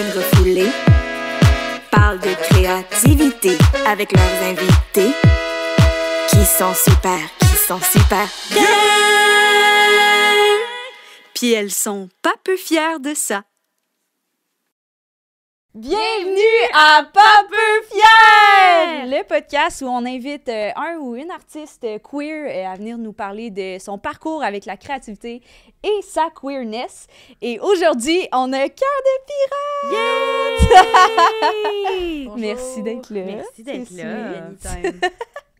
une refoulée, parlent de créativité avec leurs invités qui sont super bien. Yeah! Puis elles sont pas peu fières de ça. Bienvenue à Pas peu fières! Le podcast où on invite un ou une artiste queer à venir nous parler de son parcours avec la créativité et sa queerness. Et aujourd'hui, on a Cœur de Pirate! Yeah! Merci d'être là. Merci d'être là.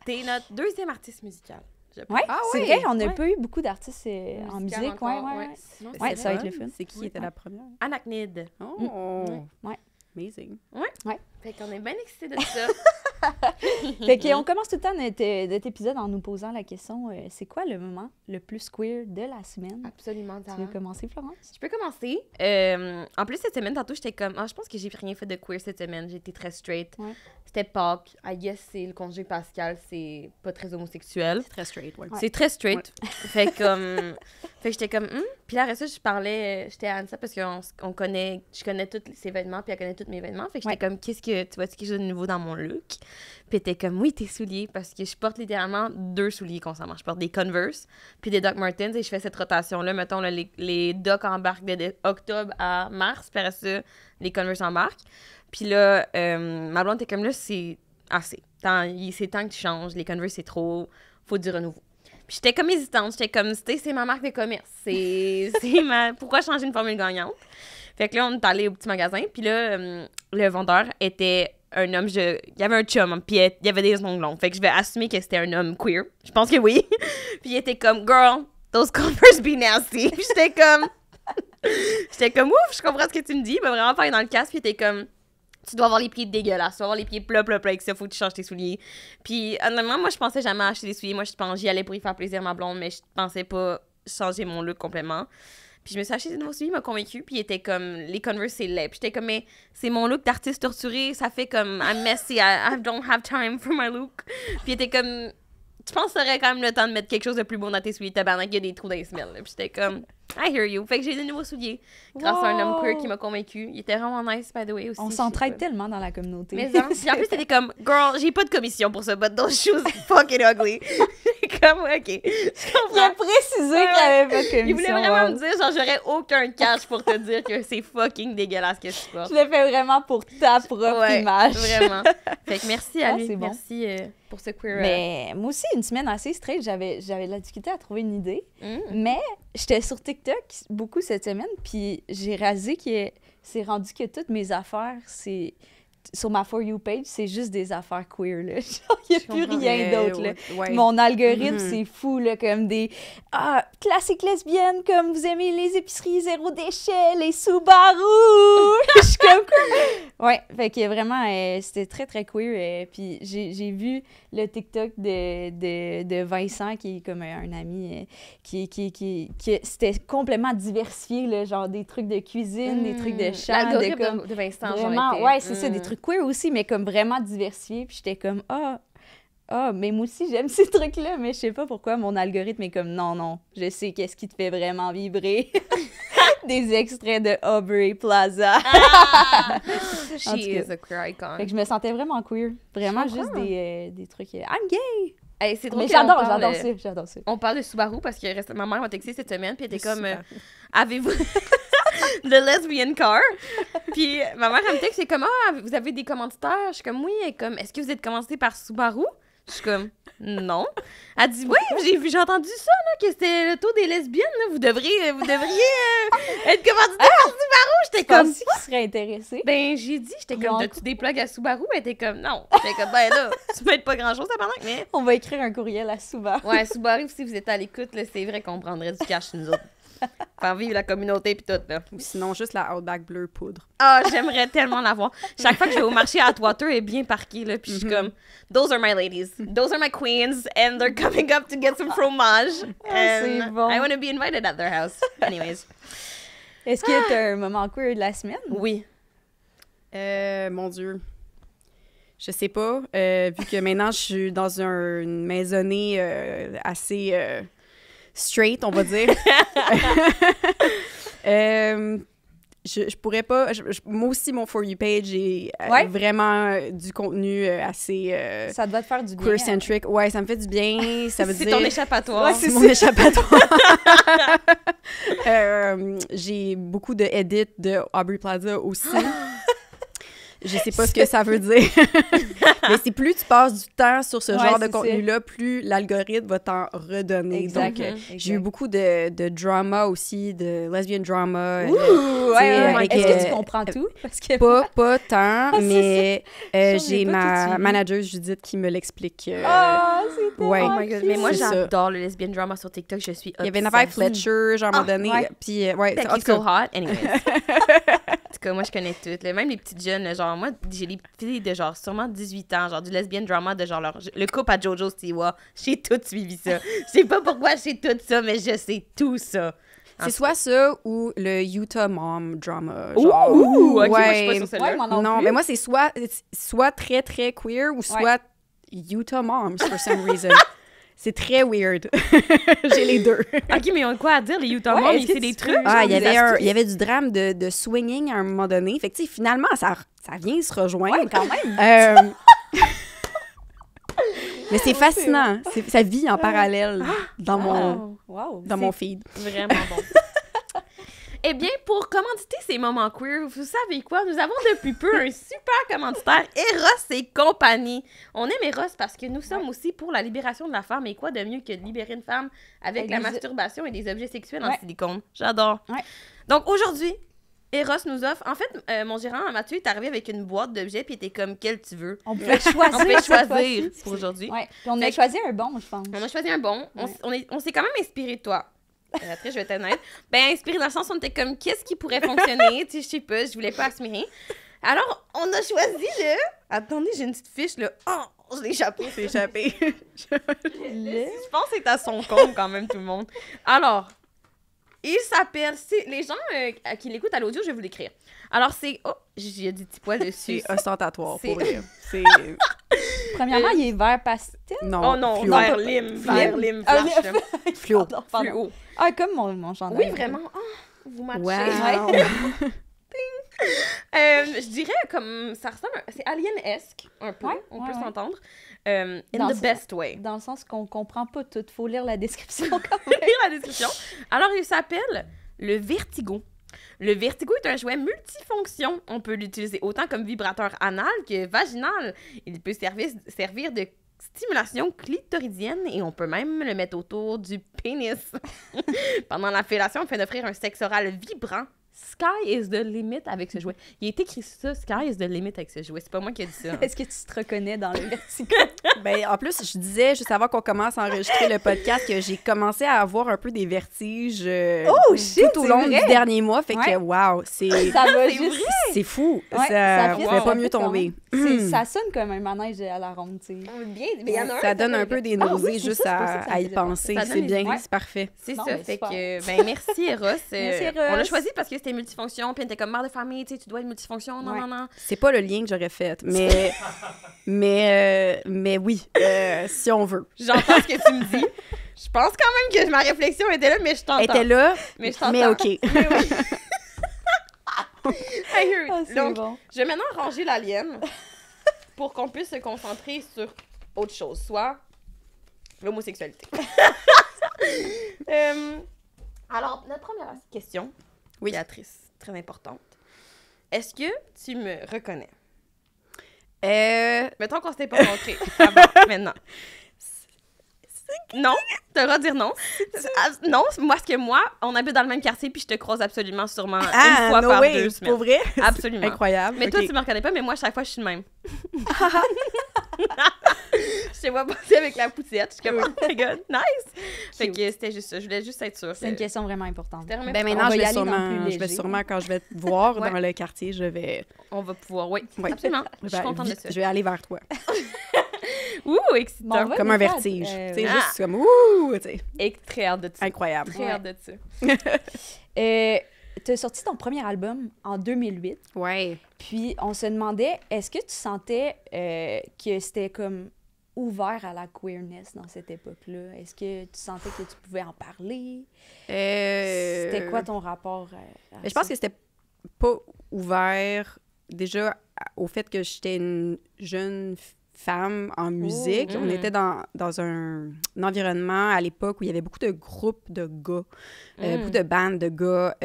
T'es notre deuxième artiste musicale. Ouais, ah, c'est vrai, on n'a pas eu beaucoup d'artistes en musique. Ouais, ça va être le fun. C'est qui était la première? Anacnid. Oh! Ouais. Amazing. Ouais. Fait qu'on est bien excités de ça. Fait qu'on commence tout le temps notre épisode en nous posant la question, c'est quoi le moment le plus queer de la semaine? Absolument. Tu veux commencer, Florence? Je peux commencer. En plus, cette semaine, tantôt, j'étais comme, je pense que j'ai rien fait de queer cette semaine. J'étais très straight. Ouais. C'était Pâques. I guess c'est le congé pascal. C'est pas très homosexuel. C'est très straight, ouais. C'est très straight. Ouais. Fait comme... Fait que j'étais comme, Puis là, après ça, je parlais, j'étais à Anne-Sarah parce que je connais tous ses vêtements, puis elle connaît tous mes vêtements. Fait que j'étais comme, qu'est-ce que, tu vois-tu quelque chose de nouveau dans mon look? Puis elle était comme, oui, tes souliers, parce que je porte littéralement 2 souliers constamment. Je porte des Converse, puis des Doc Martens, et je fais cette rotation-là. Mettons, là, les Doc embarquent de octobre à mars, puis après ça, les Converse embarquent. Puis là, ma blonde était comme, là, c'est assez. C'est temps que tu changes, les Converse, c'est trop, faut du renouveau. Puis j'étais comme hésitante, j'étais comme, c'est ma marque de commerce, pourquoi changer une formule gagnante? Fait que là, on est allé au petit magasin, puis là, le vendeur était un homme, il y avait un chum, puis il y avait des ongles longs, fait que je vais assumer que c'était un homme queer, je pense que oui. Puis il était comme, girl, those Converse be nasty. Puis j'étais comme, ouf, je comprends ce que tu me dis, il m'a vraiment parlé dans le casque, puis il était comme... Tu dois avoir les pieds dégueulasses, tu dois avoir les pieds plats, avec ça, faut que tu changes tes souliers. Puis, honnêtement, moi, je pensais jamais acheter des souliers. Moi, je pense j'y allais pour y faire plaisir à ma blonde, mais je pensais pas changer mon look complètement. Puis, je me suis acheté des nouveaux souliers, il m'a convaincue. Puis, il était comme, les Converse, c'est laid. Puis, j'étais comme, mais c'est mon look d'artiste torturé, ça fait comme, I'm messy, I don't have time for my look. Puis, il était comme, tu penses que t'aurais quand même le temps de mettre quelque chose de plus beau dans tes souliers, tabarnak, il y a des trous dans les semelles. Puis, j'étais comme, I hear you. Fait que j'ai des nouveaux souliers grâce à un homme queer qui m'a convaincue. Il était vraiment nice, by the way, aussi. On s'entraide tellement dans la communauté. Mais non, en plus, c'était comme, girl, j'ai pas de commission pour ce but, those shoes fucking ugly. Comme, ok. Il a précisé qu'il avait pas de commission. Il voulait vraiment me dire, genre, j'aurais aucun cash pour te dire que c'est fucking dégueulasse que je porte. Je le fais vraiment pour ta propre image. Vraiment. Fait que merci à lui. Bon. Merci pour ce queer. Mais moi aussi, une semaine assez straight, j'avais de la difficulté à trouver une idée. Mais j'étais sur TikTok beaucoup cette semaine, puis j'ai réalisé que c'est rendu que toutes mes affaires, c'est... Sur ma For You page, c'est juste des affaires queer, là. Genre, il n'y a plus rien d'autre, là. Ouais. Mon algorithme, c'est fou, là, comme des... classiques lesbiennes, comme vous aimez les épiceries zéro déchet, les Subaru! Je suis comme... Ouais, fait que vraiment, c'était très, très queer. Puis j'ai vu le TikTok de Vincent, qui est comme un ami, qui c'était complètement diversifié, là, genre des trucs de cuisine, des trucs de chant. L'algorithme de Vincent, vraiment, ouais, c'est ça, des trucs queer aussi, mais comme vraiment diversifiés. Puis j'étais comme, mais moi aussi, j'aime ces trucs-là, mais je sais pas pourquoi mon algorithme est comme, non, je sais qu'est-ce qui te fait vraiment vibrer. Des extraits de Aubrey Plaza. She is a queer icon. Fait que je me sentais vraiment queer. Vraiment juste des trucs, I'm gay! Hey, c'est drôle, mais j'adore ça. On parle de Subaru parce que ma mère m'a texté cette semaine, puis elle était comme, avez-vous... The lesbian car. Puis ma mère, elle me texte, c'est comme, vous avez des commanditaires? Je suis comme, oui. Elle est comme, est-ce que vous êtes commandité par Subaru? Je suis comme, non. Elle dit, oui, j'ai entendu ça, là, que c'était le taux des lesbiennes, là. Vous devriez être commandité par Subaru. J'étais comme, si qui serait intéressé. Ben, j'ai dit, j'étais comme, t'as-tu des plugs à Subaru? Elle était comme, non. J'étais comme, ben là, tu m'aides pas grand-chose, pendant que mais... On va écrire un courriel à Subaru. Ouais, Subaru, si vous êtes à l'écoute, là, c'est vrai qu'on prendrait du cash, nous autres. Faire vivre la communauté pis tout, là. Ou sinon, juste la Outback bleue poudre. J'aimerais tellement l'avoir. Chaque fois que je vais au marché à Atwater, elle est bien parquée, là, pis je suis comme, those are my ladies, those are my queens, and they're coming up to get some fromage. And I want to be invited at their house. Anyways. Est-ce que t'as un moment queer de la semaine? Oui. Mon Dieu. Je sais pas, vu que maintenant, je suis dans une maisonnée assez... straight, on va dire. Je pourrais pas... moi aussi, mon For You page est vraiment du contenu assez... ça doit te faire du bien. Queer-centric. Hein. Ouais, ça me fait du bien. Ça veut dire... ton échappatoire. Ouais, c'est mon échappatoire. J'ai beaucoup de edits de Aubrey Plaza aussi. Je sais pas ce que ça veut dire. Mais c'est plus tu passes du temps sur ce genre de contenu-là, plus l'algorithme va t'en redonner. Exact. Donc, j'ai eu beaucoup de drama aussi, de lesbian drama. Ouh! Est-ce que tu comprends tout? Parce que... Pas tant, mais j'ai ma manageuse Judith qui me l'explique. Ah, c'est mais moi, j'adore le lesbian drama sur TikTok. Je suis obsédée. Il y avait une affaire avec Fletcher, genre, à un moment donné. Puis, c'est so hot, anyways. En tout cas, moi, je connais toutes. Même les petites jeunes, genre, moi, j'ai les filles de genre sûrement 18 ans, genre du lesbian drama, de genre le couple à Jojo Siwa. J'ai tout suivi ça. Je sais pas pourquoi j'ai tout ça, mais je sais tout ça. C'est soit ça ou le Utah Mom drama. Genre, ouh! Ok, moi, je suis pas sur celle-là. Non, mais moi, c'est soit très, très queer ou soit Utah Moms, for some reason. C'est très weird. J'ai les deux. OK, mais on a quoi à dire, les Utah Moms? C'est des trucs. Ah, il y avait du drame de swinging à un moment donné. Fait que, finalement, ça vient se rejoindre. Ouais, quand même. Mais c'est fascinant. Ça vit en parallèle dans mon feed. Vraiment bon. Eh bien, pour commanditer ces moments queer, vous savez quoi? Nous avons depuis peu un super commanditaire, Eros et Compagnie. On aime Eros parce que nous sommes aussi pour la libération de la femme. Et quoi de mieux que de libérer une femme avec la masturbation et des objets sexuels en silicone? J'adore. Ouais. Donc aujourd'hui, Eros nous offre... En fait, mon gérant, Mathieu, est arrivé avec une boîte d'objets puis il était comme « Quel tu veux? » On peut choisir. On peut choisir pour aujourd'hui. Ouais. On a choisi un bon, je pense. On a choisi un bon. Ouais. On s'est quand même inspiré de toi. Après, je vais t'honnête. Ben, inspiré dans le sens où on était comme, qu'est-ce qui pourrait fonctionner? Tu sais, je sais pas, je voulais pas assumer rien. Alors, on a choisi le... Attendez, j'ai une petite fiche, là. Oh, je l'ai échappé. C'est échappé. Je pense que c'est à son compte, quand même, tout le monde. Alors, il s'appelle... Les gens qui l'écoutent à l'audio, je vais vous l'écrire. Alors, c'est... Oh, il y a des petits poils dessus. C'est ostentatoire, pour vrai. C'est... Premièrement, il est vert pastel. Non, non, vert lime. Vert lime flash. Fluo. Fluo. Ah, comme mon chandail. Oui, vraiment. Oh, vous matchez. Wow. Je dirais comme... Ça ressemble... C'est alien-esque, un peu. Ouais, on peut s'entendre. In the best way. Dans le sens qu'on comprend pas tout. Faut lire la description quand même. Lire la description. Alors, il s'appelle le Vertigo. Le Vertigo est un jouet multifonction. On peut l'utiliser autant comme vibrateur anal que vaginal. Il peut servir de stimulation clitoridienne et on peut même le mettre autour du pénis. Pendant la fellation, afin d'offrir un sexe oral vibrant. Sky is the limit avec ce jouet. Il est écrit ça, Sky is the limit avec ce jouet. C'est pas moi qui ai dit ça. Hein. Est-ce que tu te reconnais dans le Vertigo? Ben, en plus, je disais, juste avant qu'on commence à enregistrer le podcast, que j'ai commencé à avoir un peu des vertiges tout au long du dernier mois. Fait que, wow, c'est fou. Ouais, ça ne pourrait pas mieux tomber. Ça sonne comme un manège à la ronde, tu sais. Ça donne un peu des nausées juste à y penser. C'est bien, c'est parfait. C'est ça. Fait que, ben, merci, Eros. On l'a choisi parce que c'était multifonction, puis on était comme mère de famille, tu sais, tu dois être multifonction, non. C'est pas le lien que j'aurais fait, mais mais oui, si on veut. J'entends ce que tu me dis. Je pense quand même que ma réflexion était là, mais je t'entends. Était là, mais je t'entends. Mais OK. Mais oui. Donc, je vais maintenant ranger l'alien pour qu'on puisse se concentrer sur autre chose, soit l'homosexualité. Alors, notre première question... Oui, Béatrice, très importante. Est-ce que tu me reconnais? Mettons qu'on s'était pas montré. Maintenant. Non, tu devras dire non. Non, parce que moi, on habite dans le même quartier puis je te croise absolument sûrement une fois par 2 semaines. Pour vrai? Absolument. Incroyable. Mais toi, tu me reconnais pas, mais moi, chaque fois, je suis le même. Je te vois passer avec la poussette. Je suis comme, oh my god, nice! Fait que c'était juste ça. Je voulais juste être sûre. C'est une question vraiment importante. Ben maintenant, je vais sûrement, quand je vais te voir dans le quartier, je vais... On va pouvoir, absolument. Je suis contente de ça. Je vais aller vers toi. Ouh, excitant. Bon, comme un vertige. C'est juste comme ouh, tu sais. Et très hâte de ça. Incroyable. Très hâte de ça. Tu as sorti ton premier album en 2008. Ouais. Puis on se demandait, est-ce que tu sentais que c'était comme ouvert à la queerness dans cette époque-là? Est-ce que tu sentais que tu pouvais en parler? C'était quoi ton rapport à ça? Je pense que c'était pas ouvert déjà au fait que j'étais une jeune femme en musique. On était dans un environnement à l'époque où il y avait beaucoup de groupes de gars, beaucoup de bandes de gars,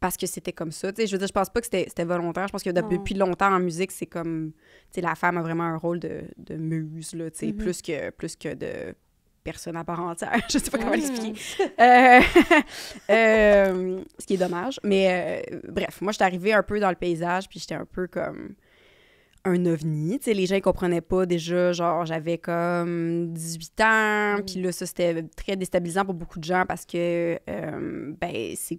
parce que c'était comme ça. Je veux dire, je pense pas que c'était volontaire. Je pense que depuis longtemps en musique, c'est comme, la femme a vraiment un rôle de muse, là, plus que de personne à part entière. Je sais pas comment l'expliquer. Ce qui est dommage. Mais bref, moi, j'étais arrivée un peu dans le paysage, puis j'étais un peu comme un ovni. T'sais, les gens, ils comprenaient pas déjà, genre, j'avais comme 18 ans, puis là, ça, c'était très déstabilisant pour beaucoup de gens parce que, ben, c'est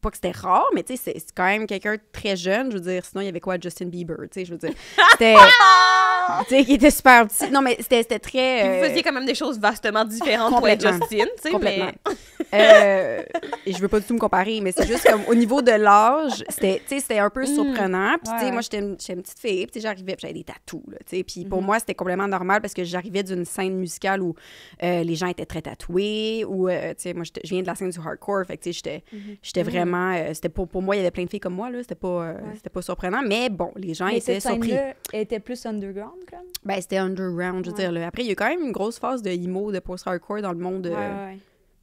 pas que c'était rare, mais tu sais, c'est quand même quelqu'un de très jeune, je veux dire, sinon, il y avait quoi, Justin Bieber, tu sais, je veux dire, c'était... Tu sais, il était super petit. Non, mais c'était très... Vous faisiez quand même des choses vastement différentes pour être Justin, tu sais, mais... Et je veux pas du tout me comparer, mais c'est juste comme au niveau de l'âge, c'était un peu surprenant. Puis, tu sais, moi, j'étais une petite fille, puis j'arrivais, j'avais des tatous, là, tu sais. Puis pour moi, c'était complètement normal parce que j'arrivais d'une scène musicale où les gens étaient très tatoués, où, tu sais, moi, je viens de la scène du hardcore, fait que, tu sais, j'étais vraiment... c'était pour moi, il y avait plein de filles comme moi, là, c'était pas surprenant, mais bon, les gens étaient surpris. Était plus underground? Ben, c'était underground, je veux dire. Là. Après, il y a quand même une grosse phase de emo, de post-hardcore dans le monde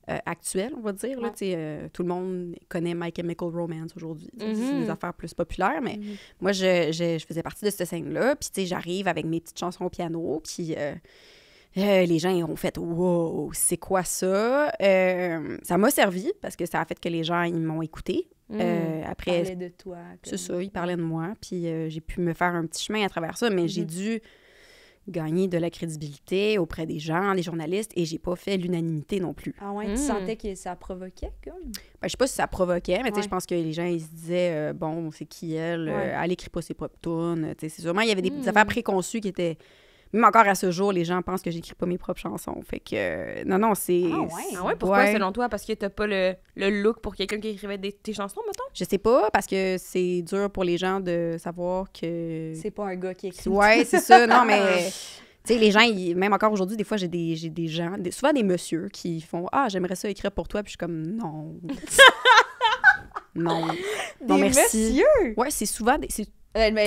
actuel, on va dire. Là, tout le monde connaît My Chemical Romance aujourd'hui. C'est des affaires plus populaires, mais moi, je faisais partie de cette scène-là. Puis, tu sais, j'arrive avec mes petites chansons au piano, puis les gens ont fait « Wow, c'est quoi ça? » Ça m'a servi, parce que ça a fait que les gens, ils m'ont écoutée. Après, ils parlaient de toi. C'est ça, ils parlaient de moi. Puis j'ai pu me faire un petit chemin à travers ça, mais j'ai dû gagner de la crédibilité auprès des gens, des journalistes, et j'ai pas fait l'unanimité non plus. Ah ouais, tu sentais que ça provoquait, comme? Ben, je sais pas si ça provoquait, mais tu sais, je pense que les gens, ils se disaient « Bon, c'est qui elle? Elle écrit pas ses propres tunes. » Tu sais, c'est sûrement, il y avait des affaires préconçues qui étaient... Même encore à ce jour, les gens pensent que j'écris pas mes propres chansons. Fait que... non, c'est... Ah ouais? Ah ouais? Pourquoi, selon toi? Parce que t'as pas le look pour quelqu'un qui écrivait tes chansons, mettons? Je sais pas, parce que c'est dur pour les gens de savoir que... C'est pas un gars qui écrit. Ouais, c'est ça. Non, mais... Tu sais, les gens, même encore aujourd'hui, des fois, j'ai des gens... Souvent des messieurs qui font « Ah, j'aimerais ça écrire pour toi. » Puis je suis comme « Non. » Non. Non, merci. Messieurs? Ouais, c'est souvent... C'est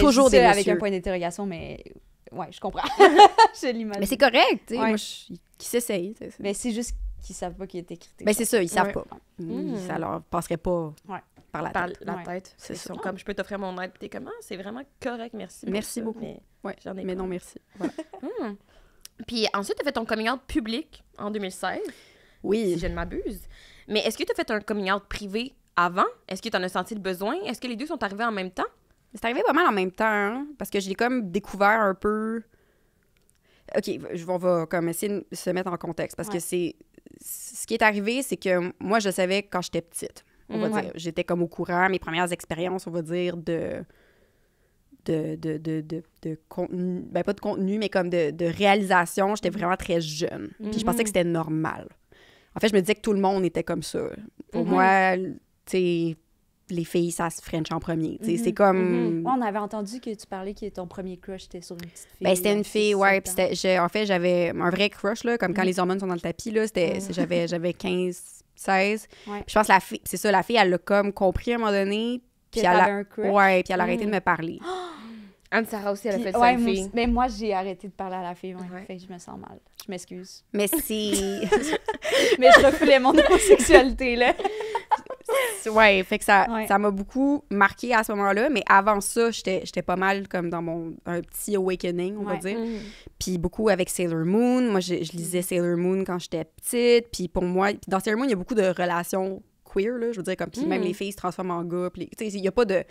toujours des messieurs. Avec un point d'interrogation, mais... Ouais, je comprends. Je l'imagine. Mais c'est correct, tu sais. Ouais. Moi, qui s'essaye. Mais c'est juste qu'ils savent pas qu'il est écrit. Mais c'est ça, ils savent pas. Ça leur passerait pas par la tête. C'est ça. Comme je peux t'offrir mon aide, t'es comment? C'est vraiment correct, merci. Merci beaucoup. Mais, mais non, merci. Voilà. Puis ensuite, t'as fait ton coming out public en 2016. Oui. Si je ne m'abuse. Mais est-ce que t'as fait un coming out privé avant? Est-ce que t'en as senti le besoin? Est-ce que les deux sont arrivés en même temps? C'est arrivé pas mal en même temps, hein, parce que je l'ai comme découvert un peu... OK, on va comme essayer de se mettre en contexte, parce que c'est... Ce qui est arrivé, c'est que moi, je savais quand j'étais petite, on va dire. J'étais comme au courant, mes premières expériences, on va dire, de contenu... Ben, pas de contenu, mais comme de réalisation. J'étais vraiment très jeune, puis je pensais que c'était normal. En fait, je me disais que tout le monde était comme ça. Pour moi, tu sais... les filles, ça se french en premier. C'est comme... Ouais, on avait entendu que tu parlais que ton premier crush était sur une petite fille. Ben, c'était une fille, ouais. En fait, j'avais un vrai crush, là, comme quand les hormones sont dans le tapis. J'avais 15, 16. Puis je pense que la fille, c'est ça, la fille, elle l'a comme compris à un moment donné. Puis elle avait un crush. Ouais, puis elle a arrêté de me parler. Anne-Sarah aussi, elle a fait ça à la fille. Mais moi, j'ai arrêté de parler à la fille. Fait que je me sens mal. Je m'excuse. Mais c'est... Mais je refoulais mon homosexualité, là. Ouais, fait que ça m'a beaucoup marqué à ce moment-là, mais avant ça, j'étais pas mal comme dans un petit awakening, on va dire. Puis beaucoup avec Sailor Moon. Moi, je lisais Sailor Moon quand j'étais petite. Puis pour moi, dans Sailor Moon, il y a beaucoup de relations queer, là, je veux dire, comme, puis même les filles se transforment en gars. Tu sais, il y a pas de...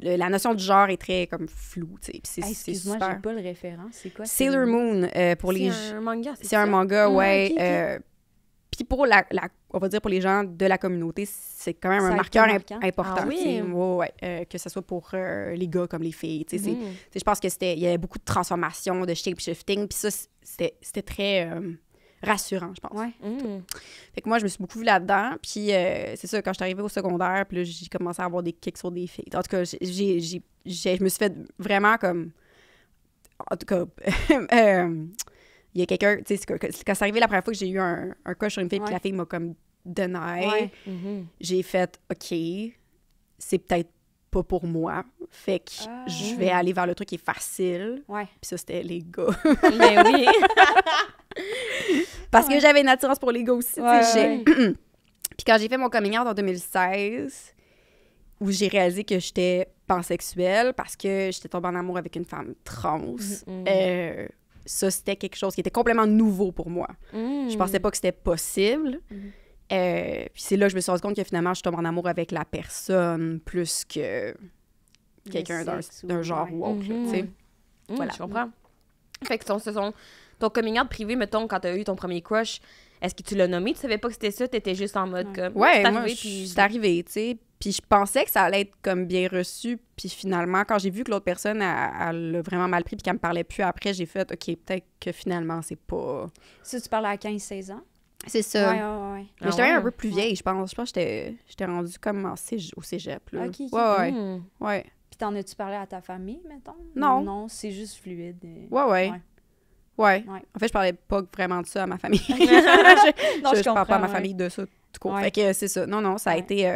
la notion du genre est très, comme, floue, tu sais. Excuse-moi, j'ai pas le référent. C'est quoi? Sailor Moon, pour les... C'est un manga, c'est un manga, ouais. Puis pour on va dire pour les gens de la communauté, c'est quand même un marqueur important. Ah oui. Que ce soit pour les gars comme les filles. Je pense que il y avait beaucoup de transformations, de shape-shifting. Puis ça, c'était très rassurant, je pense. Fait que moi, je me suis beaucoup vue là-dedans. Puis c'est ça, quand je suis arrivée au secondaire, puis là, j'ai commencé à avoir des kicks sur des filles. En tout cas, je me suis fait vraiment comme... En tout cas... il y a quelqu'un, tu sais, quand c'est arrivé la première fois que j'ai eu un crush sur une fille, puis la fille m'a comme denié, j'ai fait « OK, c'est peut-être pas pour moi. Fait que je vais aller vers le truc qui est facile. Ouais. Puis ça, c'était les gars. Mais oui! Parce que j'avais une attirance pour les gars aussi. Puis quand j'ai fait mon coming out en 2016, où j'ai réalisé que j'étais pansexuelle parce que j'étais tombée en amour avec une femme trans, ça, c'était quelque chose qui était complètement nouveau pour moi. Je pensais pas que c'était possible. Puis c'est là que je me suis rendu compte que finalement, je tombe en amour avec la personne plus que quelqu'un d'un genre ou autre. Tu sais. Voilà. Je comprends. Fait que ton coming out privé, mettons, quand t'as eu ton premier crush, est-ce que tu l'as nommé? Tu savais pas que c'était ça? T'étais juste en mode comme... Ouais, c'est arrivé, tu sais. Puis je pensais que ça allait être comme bien reçu. Puis finalement, quand j'ai vu que l'autre personne elle l'a vraiment mal pris puis qu'elle me parlait plus après, j'ai fait « OK, peut-être que finalement, c'est pas... » Ça, tu parlais à 15-16 ans? C'est ça. Ouais. Mais j'étais un peu plus vieille, je pense. Je pense que j'étais rendue comme au cégep, là. OK. Ouais. Puis t'en as-tu parlé à ta famille, mettons? Non. Non, c'est juste fluide. Ouais. En fait, je parlais pas vraiment de ça à ma famille. Je parle pas à ma famille de ça, tout court. Fait que c'est ça. Non, ça a été...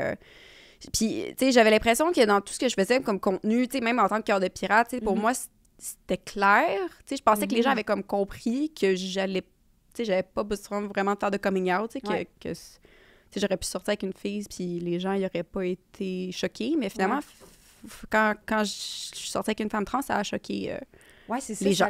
Puis, tu sais, j'avais l'impression que dans tout ce que je faisais comme contenu, tu sais, même en tant que cœur de pirate, tu sais, pour moi, c'était clair. Tu sais, je pensais que les gens avaient comme compris que j'allais... Tu sais, j'avais pas besoin vraiment de faire de coming out, tu sais, que j'aurais pu sortir avec une fille, puis les gens, ils auraient pas été choqués. Mais finalement, quand je suis sortie avec une femme trans, ça a choqué c'est ça, les gens.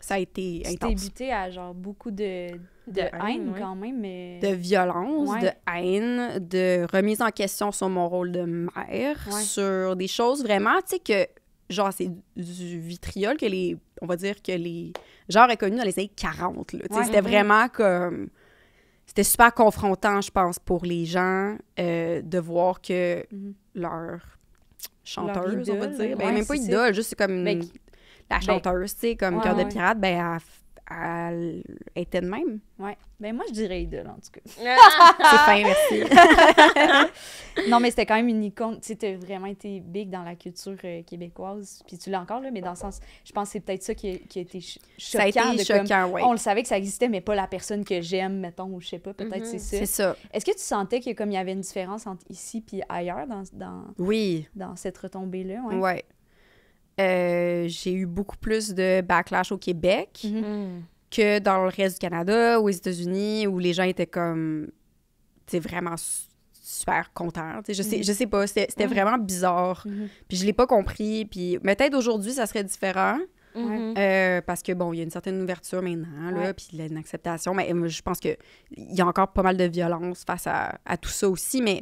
Ça a été intense. Tu t'es butée à, genre, beaucoup de haine, quand même, mais... De violence, de haine, de remise en question sur mon rôle de mère, sur des choses vraiment, tu sais, que... Genre, c'est du vitriol que les... On va dire que les genres inconnus dans les années 40, là. C'était vraiment comme... C'était super confrontant, je pense, pour les gens de voir que leur chanteuse, on va dire... Ouais, même pas idole, juste comme la chanteuse, tu sais, comme Cœur de Pirate, elle était de même. Ouais. Ben moi, je dirais idole, en tout cas. C'est fin, merci. Non, mais c'était quand même une icône. Tu sais, t'as vraiment été big dans la culture québécoise. Puis tu l'as encore, là, mais dans le sens... Je pense que c'est peut-être ça qui a été choquant. Ça a été choquant, oui. On le savait que ça existait, mais pas la personne que j'aime, mettons, ou je sais pas, peut-être c'est ça. C'est ça. Est-ce que tu sentais que comme il y avait une différence entre ici puis ailleurs dans cette retombée-là? Ouais. J'ai eu beaucoup plus de backlash au Québec que dans le reste du Canada ou aux États-Unis où les gens étaient comme, tu sais, vraiment super contents. Je sais pas, c'était vraiment bizarre. Puis je l'ai pas compris. Puis peut-être aujourd'hui, ça serait différent. Parce que, bon, il y a une certaine ouverture maintenant, là, puis une acceptation. Mais je pense qu'il y a encore pas mal de violence face à tout ça aussi. Mais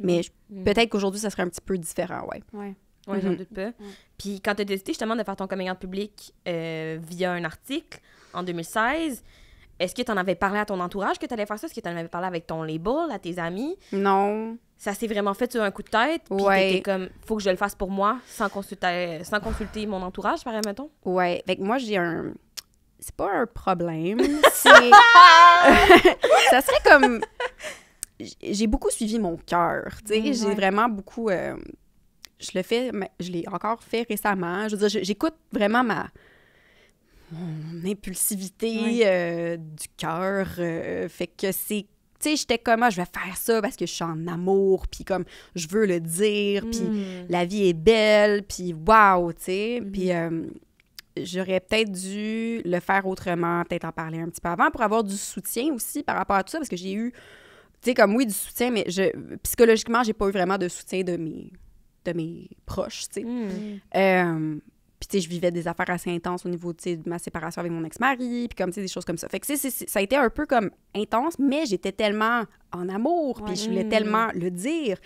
peut-être qu'aujourd'hui, ça serait un petit peu différent, Oui, j'en doute pas. Puis quand tu as décidé justement de faire ton coming out public via un article en 2016, est-ce que tu en avais parlé à ton entourage que tu allais faire ça? Est-ce que tu en avais parlé avec ton label, à tes amis? Non. Ça s'est vraiment fait sur un coup de tête? Puis t'étais comme, faut que je le fasse pour moi sans consulter mon entourage, par exemple? Ouais. Fait que moi, j'ai un... C'est pas un problème. Ça serait comme... J'ai beaucoup suivi mon cœur, tu sais. J'ai vraiment beaucoup... Je l'ai encore fait récemment. Je veux dire, j'écoute vraiment mon impulsivité du cœur. Fait que c'est... Tu sais, j'étais comme, je vais faire ça parce que je suis en amour, puis comme, je veux le dire, puis la vie est belle, puis waouh, tu sais. Puis j'aurais peut-être dû le faire autrement, peut-être en parler un petit peu avant pour avoir du soutien aussi par rapport à tout ça, parce que j'ai eu, tu sais, comme oui, du soutien, mais psychologiquement, j'ai pas eu vraiment de soutien de mes proches, tu sais. Puis, tu sais, je vivais des affaires assez intenses au niveau, tu sais, de ma séparation avec mon ex-mari, puis comme, tu sais, des choses comme ça. Fait que, tu sais, ça a été un peu comme intense, mais j'étais tellement en amour, puis je voulais tellement le dire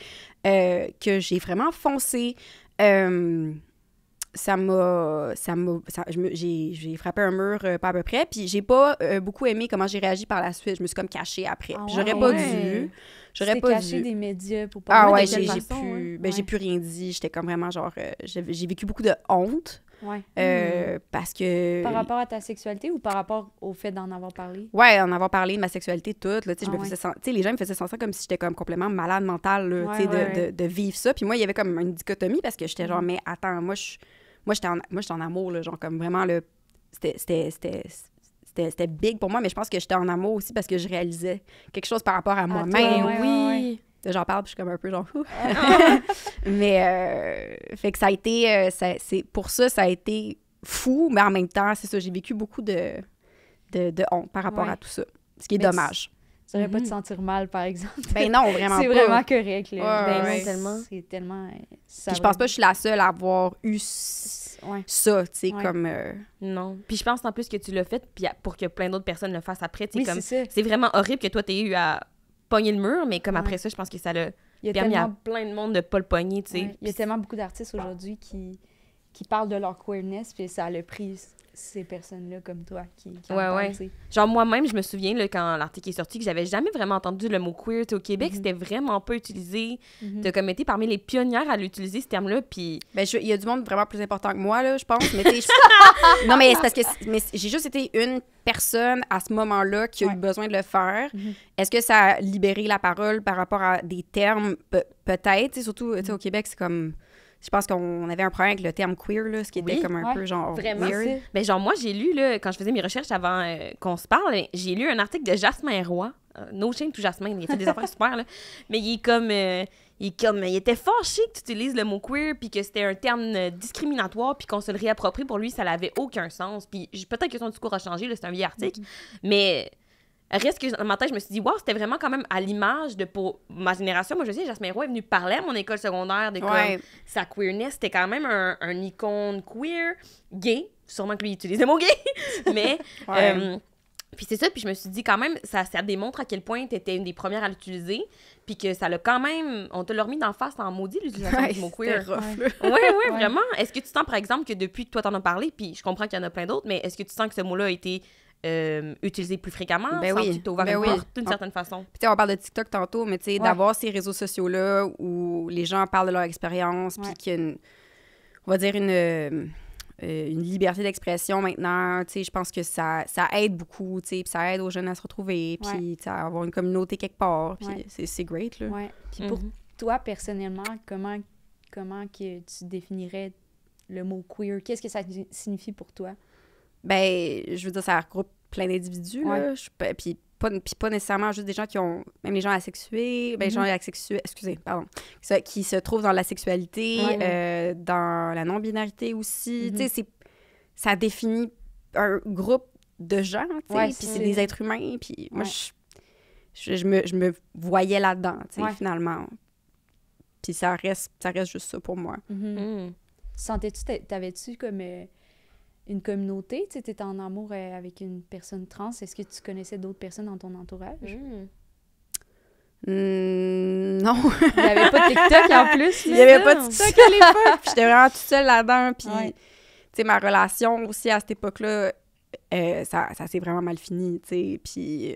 que j'ai vraiment foncé. J'ai frappé un mur pas à peu près, puis j'ai pas beaucoup aimé comment j'ai réagi par la suite. Je me suis comme cachée après. J'aurais pas dû cacher des médias pour pas... j'ai plus rien dit. J'étais comme vraiment genre... j'ai vécu beaucoup de honte. Parce que... Par rapport à ta sexualité ou par rapport au fait d'en avoir parlé? Ouais, en avoir parlé de ma sexualité toute. Là, les gens me faisaient sentir comme si j'étais comme complètement malade mentale là, de vivre ça. Puis moi, il y avait comme une dichotomie parce que j'étais genre, mais attends, moi, j'étais en amour, là, genre comme vraiment, le c'était big pour moi, mais je pense que j'étais en amour aussi parce que je réalisais quelque chose par rapport à moi-même. J'en parle, puis je suis comme un peu genre « ouh ». Mais fait que ça a été, pour ça, ça a été fou, mais en même temps, c'est ça, j'ai vécu beaucoup de honte par rapport à tout ça, ce qui est dommage. Tu n'aurais pas de sentir mal, par exemple. Ben non, vraiment pas. C'est vraiment correct. Là. Ouais, ben non, tellement. C'est tellement... Ça je pense pas que je suis la seule à avoir eu ça, tu sais, comme... Non. Puis je pense en plus que tu l'as fait pour que plein d'autres personnes le fassent après. Oui, comme c'est vraiment horrible que toi, t'aies eu à pogner le mur, mais comme après ça, je pense que ça l'a permis à plein de monde de pas le pogner, tu sais. Ouais. Il y a tellement beaucoup d'artistes aujourd'hui qui parlent de leur queerness, puis ça l'a pris... ces personnes-là comme toi qui en parlent, t'sais. Genre moi-même, je me souviens, là, quand l'article est sorti, que j'avais jamais vraiment entendu le mot queer. Au Québec, c'était vraiment pas utilisé. T'as comme été parmi les pionnières à l'utiliser, ce terme-là, puis... Ben, il y a du monde vraiment plus important que moi, là, je pense, mais tu sais... Non, mais c'est parce que j'ai juste été une personne à ce moment-là qui a eu besoin de le faire. Est-ce que ça a libéré la parole par rapport à des termes? Peut-être, surtout au Québec, c'est comme... Je pense qu'on avait un problème avec le terme queer, là, ce qui était comme un peu genre vraiment weird. Ben, genre moi, j'ai lu, là, quand je faisais mes recherches avant qu'on se parle, j'ai lu un article de Jasmin Roy. No shame to Jasmin, il a fait des affaires super, là. Mais il est comme... il était fâché que tu utilises le mot queer, puis que c'était un terme discriminatoire, puis qu'on se le réapproprie pour lui, ça n'avait aucun sens. Puis peut-être que son discours a changé, c'est un vieil article, mais... Reste que dans ma tête, je me suis dit, waouh, c'était vraiment quand même à l'image de pour ma génération. Moi, je sais, Jasmin Roy est venue parler à mon école secondaire de comme sa queerness. C'était quand même un icône queer, gay. Sûrement que lui, il utilise le mot gay. Mais, puis c'est ça. Puis je me suis dit, quand même, ça démontre à quel point tu étais une des premières à l'utiliser. Puis que ça l'a quand même. On te l'a remis d'en face en maudit, l'utilisation du mot queer. Oui, vraiment. Est-ce que tu sens, par exemple, que depuis que toi, t'en as parlé, puis je comprends qu'il y en a plein d'autres, mais est-ce que tu sens que ce mot-là a été. Utiliser plus fréquemment, porte d'une certaine façon. Puis on parle de TikTok tantôt, mais d'avoir ces réseaux sociaux-là où les gens parlent de leur expérience, puis qu'il y a une liberté d'expression maintenant, je pense que ça aide beaucoup, puis ça aide aux jeunes à se retrouver, puis à avoir une communauté quelque part, puis c'est great, là. Puis pour toi, personnellement, comment que tu définirais le mot « queer », qu'est-ce que ça signifie pour toi? Ben, je veux dire, ça regroupe plein d'individus, là. Puis pas nécessairement juste des gens qui ont... Même les gens asexués, les gens asexués... Excusez, pardon. Qui se trouvent dans la sexualité, dans la non-binarité aussi. Tu sais, ça définit un groupe de gens, tu sais, puis c'est des êtres humains. Puis moi, je me voyais là-dedans, tu sais, finalement. Puis ça reste juste ça pour moi. Sentais-tu... T'avais-tu comme... une communauté, tu sais, t'étais en amour avec une personne trans, est-ce que tu connaissais d'autres personnes dans ton entourage? Non. Il n'y avait pas de TikTok en plus. Il n'y avait pas de TikTok à l'époque. J'étais vraiment toute seule là-dedans. Puis, tu sais, ma relation aussi à cette époque-là, ça s'est vraiment mal fini, tu sais. Puis,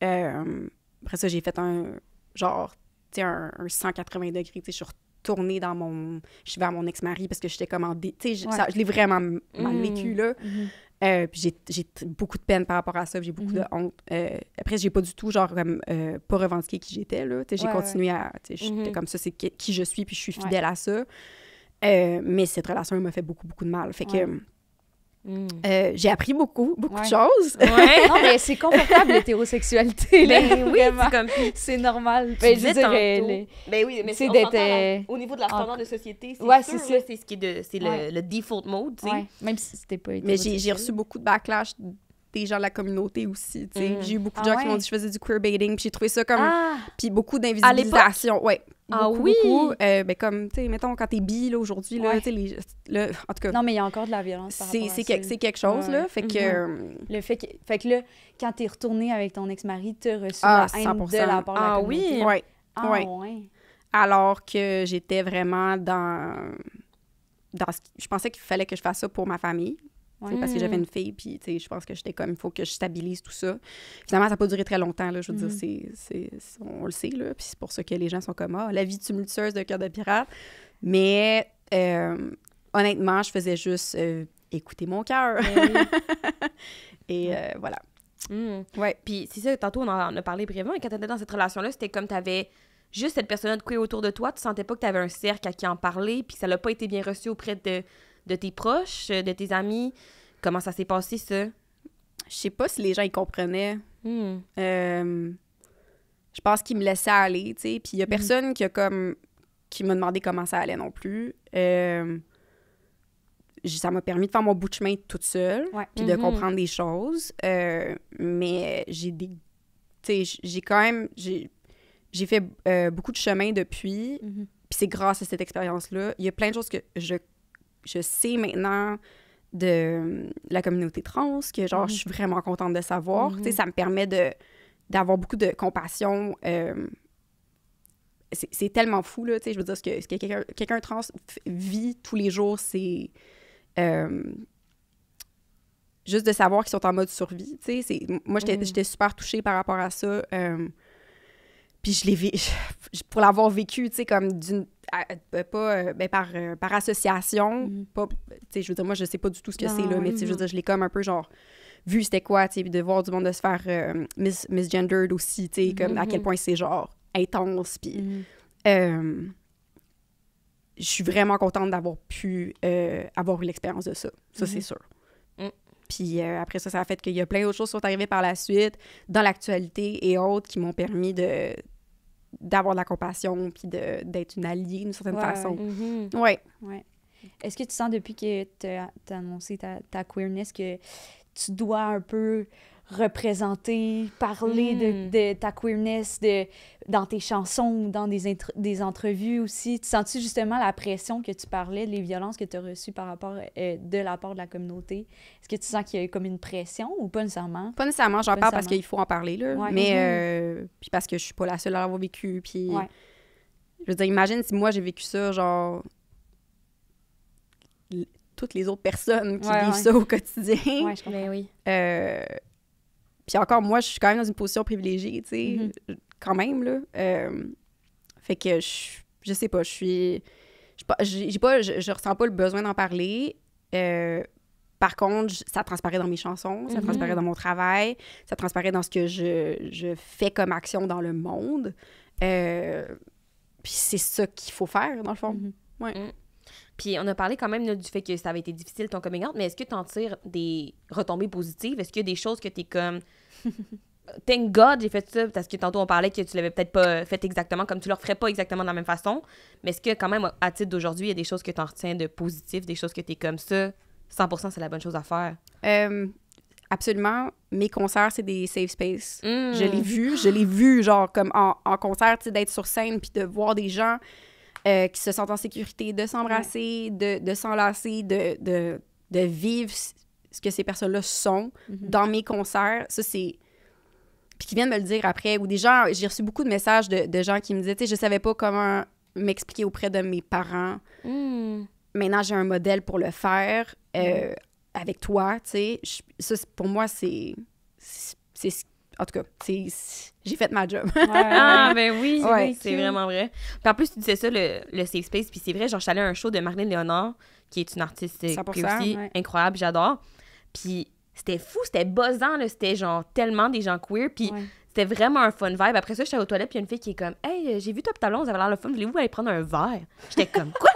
après ça, j'ai fait un genre, tu sais, un 180 degrés, tu sais, je suis tournée dans mon... Je suis vers mon ex-mari parce que j'étais comme en... Tu sais, je l'ai vraiment mal vécu, là. Puis j'ai beaucoup de peine par rapport à ça, j'ai beaucoup de honte. Après, j'ai pas du tout, genre, comme, pas revendiqué qui j'étais, là. Tu sais, j'ai continué à... Tu sais, j'étais comme ça, c'est qui je suis, puis je suis fidèle à ça. Mais cette relation m'a fait beaucoup de mal. Fait que... j'ai appris beaucoup de choses. Non, mais c'est confortable, l'hétérosexualité. Ben oui, c'est comme... C'est normal. Ben oui, mais c'est d'être... Au niveau de la standard de société, c'est sûr, c'est le default mode, tu sais. Même si c'était pas hétérosexuel. Mais j'ai reçu beaucoup de backlash des gens de la communauté aussi, tu sais. J'ai eu beaucoup de gens qui m'ont dit que je faisais du queerbaiting, puis j'ai trouvé ça comme... Puis beaucoup d'invisibilisation, Beaucoup. Ben comme, tu sais, mettons, quand t'es bi, là, aujourd'hui, là, tu sais, en tout cas... Non, mais il y a encore de la violence par rapport à ça. C'est quelque chose, là, fait que... Fait que là, quand t'es retournée avec ton ex-mari, t'as reçu la haine de la part de la communauté. Alors que j'étais vraiment dans ce... Je pensais qu'il fallait que je fasse ça pour ma famille. Parce que j'avais une fille, puis je pense que j'étais comme, il faut que je stabilise tout ça. Finalement, ça n'a pas duré très longtemps, là, je veux dire, on le sait, là, puis c'est pour ça que les gens sont comme, la vie tumultueuse de Cœur de Pirate. Mais honnêtement, je faisais juste écouter mon cœur. Et voilà. Puis c'est ça, tantôt, on en a parlé brièvement, et quand tu étais dans cette relation-là, c'était comme tu avais juste cette personne de queer autour de toi, tu sentais pas que tu avais un cercle à qui en parler, puis ça n'a pas été bien reçu auprès de tes proches, de tes amis. Comment ça s'est passé, ça? Je sais pas si les gens, ils comprenaient. je pense qu'il me laissait aller, tu sais. Puis il y a personne qui a comme qui m'a demandé comment ça allait non plus. Ça m'a permis de faire mon bout de chemin toute seule, puis de comprendre des choses. Mais j'ai des... Tu sais, j'ai quand même... J'ai fait beaucoup de chemin depuis, puis c'est grâce à cette expérience-là. Il y a plein de choses que je sais maintenant de la communauté trans, que genre, je suis vraiment contente de savoir. Tu sais, ça me permet d'avoir beaucoup de compassion. C'est tellement fou, là, tu sais, je veux dire, ce que quelqu'un trans vit tous les jours, c'est... juste de savoir qu'ils sont en mode survie, tu sais. Moi, j'étais super touchée par rapport à ça. Puis je l'ai vécu... Pour l'avoir vécu, tu sais, comme d'une... par association, pas... Tu sais, je veux dire, moi, je sais pas du tout ce que c'est, là, mais tu sais, je veux dire, je l'ai comme un peu, genre, vu c'était quoi, tu sais, puis de voir du monde de se faire misgendered aussi, tu sais, comme à quel point c'est, genre, intense, puis... je suis vraiment contente d'avoir pu avoir eu l'expérience de ça. Ça, c'est sûr. Puis après ça, ça a fait qu'il y a plein d'autres choses qui sont arrivées par la suite, dans l'actualité et autres, qui m'ont permis d'avoir de la compassion puis d'être une alliée d'une certaine façon. Ouais. Est-ce que tu sens depuis que tu as annoncé ta queerness que tu dois un peu représenter, parler de ta queerness dans tes chansons ou dans des entrevues aussi? Tu sens-tu justement la pression que tu parlais, les violences que tu as reçues par rapport, de la part de la communauté? Est-ce que tu sens qu'il y a eu comme une pression ou pas nécessairement? Pas nécessairement, j'en parle parce qu'il faut en parler, là. Ouais. Mais puis parce que je suis pas la seule à l'avoir vécu. Puis je veux dire, imagine si moi j'ai vécu ça, genre... toutes les autres personnes qui vivent ça au quotidien. Ouais, je comprends. Puis encore, moi, je suis quand même dans une position privilégiée, tu sais, quand même, là. Fait que je sais pas, je ressens pas le besoin d'en parler. Par contre, ça transparaît dans mes chansons, ça transparaît dans mon travail, ça transparaît dans ce que je fais comme action dans le monde. Puis c'est ça qu'il faut faire, dans le fond. Puis on a parlé quand même là, du fait que ça avait été difficile ton coming out, mais est-ce que tu en tires des retombées positives? Est-ce qu'il y a des choses que tu es comme « Thank God, j'ai fait ça » parce que tantôt on parlait que tu l'avais peut-être pas fait exactement comme tu le referais pas exactement de la même façon, mais est-ce que quand même à titre d'aujourd'hui, il y a des choses que tu en retiens de positif, des choses que tu es comme ça, 100% c'est la bonne chose à faire? Absolument. Mes concerts, c'est des safe space. Je l'ai vu genre comme en concert, tu sais, d'être sur scène puis de voir des gens... qui se sentent en sécurité, de s'embrasser, de s'enlacer, de vivre ce que ces personnes-là sont dans mes concerts. Ça, c'est... Puis qui viennent me le dire après. Ou des gens... J'ai reçu beaucoup de messages de gens qui me disaient, tu sais, je savais pas comment m'expliquer auprès de mes parents. Maintenant, j'ai un modèle pour le faire avec toi, tu sais. Ça, pour moi, c'est ce... En tout cas, j'ai fait ma job. Ah, ben oui, c'est vraiment vrai. Puis en plus, tu disais ça, le safe space. Puis c'est vrai, genre, je suis allée à un show de Marlène Léonard, qui est une artiste qui est aussi incroyable, j'adore. Puis c'était fou, c'était buzzant, là. C'était genre tellement des gens queer. Puis c'était vraiment un fun vibe. Après ça, j'étais aux toilettes, puis il y a une fille qui est comme « Hey, j'ai vu toi, P'talon, vous avez l'air le fun, voulez-vous aller prendre un verre? » J'étais comme « Quoi? »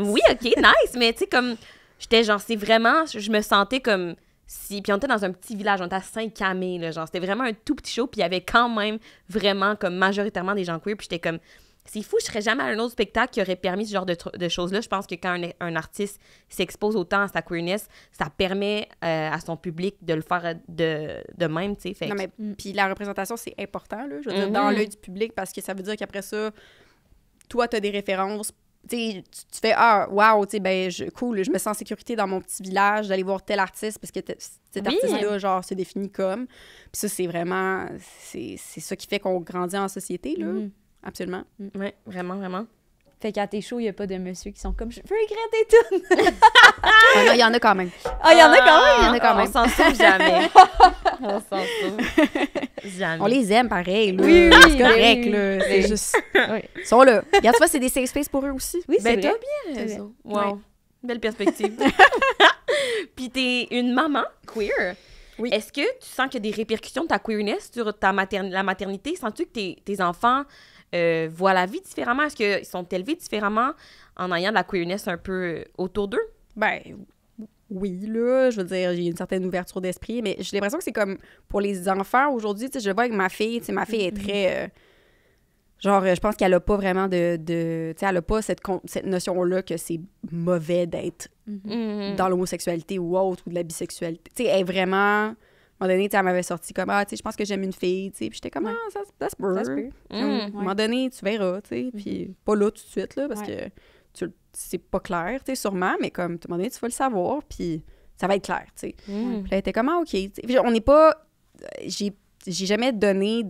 Oui, OK, nice. Mais tu sais, comme, j'étais genre, c'est vraiment, je me sentais comme... Si, puis on était dans un petit village, on était à Saint-Camé, là, genre, c'était vraiment un tout petit show, puis il y avait quand même vraiment, comme, majoritairement des gens queer, puis j'étais comme, c'est fou, je serais jamais à un autre spectacle qui aurait permis ce genre de choses-là. Je pense que quand un artiste s'expose autant à sa queerness, ça permet à son public de le faire de même, tu sais, fait. Non, mais, puis la représentation, c'est important, là, je veux dire, dans l'œil du public, parce que ça veut dire qu'après ça, toi, t'as des références. Tu fais « Ah, wow, ben, cool, je me sens en sécurité dans mon petit village d'aller voir tel artiste parce que cet artiste-là, genre, se définit comme. » Puis ça, c'est vraiment... C'est ça qui fait qu'on grandit en société, là. Absolument. Oui, vraiment, vraiment. Fait qu'à tes shows, il n'y a pas de monsieur qui sont comme « Je veux regretter tout! » Il y en a quand même. Ah, il y en a quand même? Il y en a quand même. On s'en sauve jamais. On s'en sauve jamais. On les aime pareil, là. Oui, c'est correct, là. C'est juste... Ils sont là. Regarde, tu vois, c'est des safe space pour eux aussi. Oui, c'est vrai. Ben, t'as bien raison. Wow. Belle perspective. Puis t'es une maman queer. Oui. Est-ce que tu sens qu'il y a des répercussions de ta queerness sur la maternité? Sens-tu que tes enfants... voient la vie différemment? Est-ce qu'ils sont élevés différemment en ayant de la queerness un peu autour d'eux? Ben oui, là, je veux dire, j'ai une certaine ouverture d'esprit, mais j'ai l'impression que c'est comme pour les enfants aujourd'hui, tu sais, je le vois avec ma fille est très Genre, je pense qu'elle a pas vraiment de tu sais, elle a pas cette notion-là que c'est mauvais d'être dans l'homosexualité ou autre, ou de la bisexualité. Tu sais, elle est vraiment... À un moment donné, elle m'avait sorti comme « Ah, tu sais, je pense que j'aime une fille, tu sais. » Puis j'étais comme « Ah, ça se peut. » À un moment donné, tu verras, tu sais. Puis pas là tout de suite, là, parce que c'est pas clair, tu sais, sûrement, mais comme, à un moment donné, tu vas le savoir, puis ça va être clair, tu sais. Puis elle était comme « Ah, OK. » Puis on n'est pas... J'ai jamais donné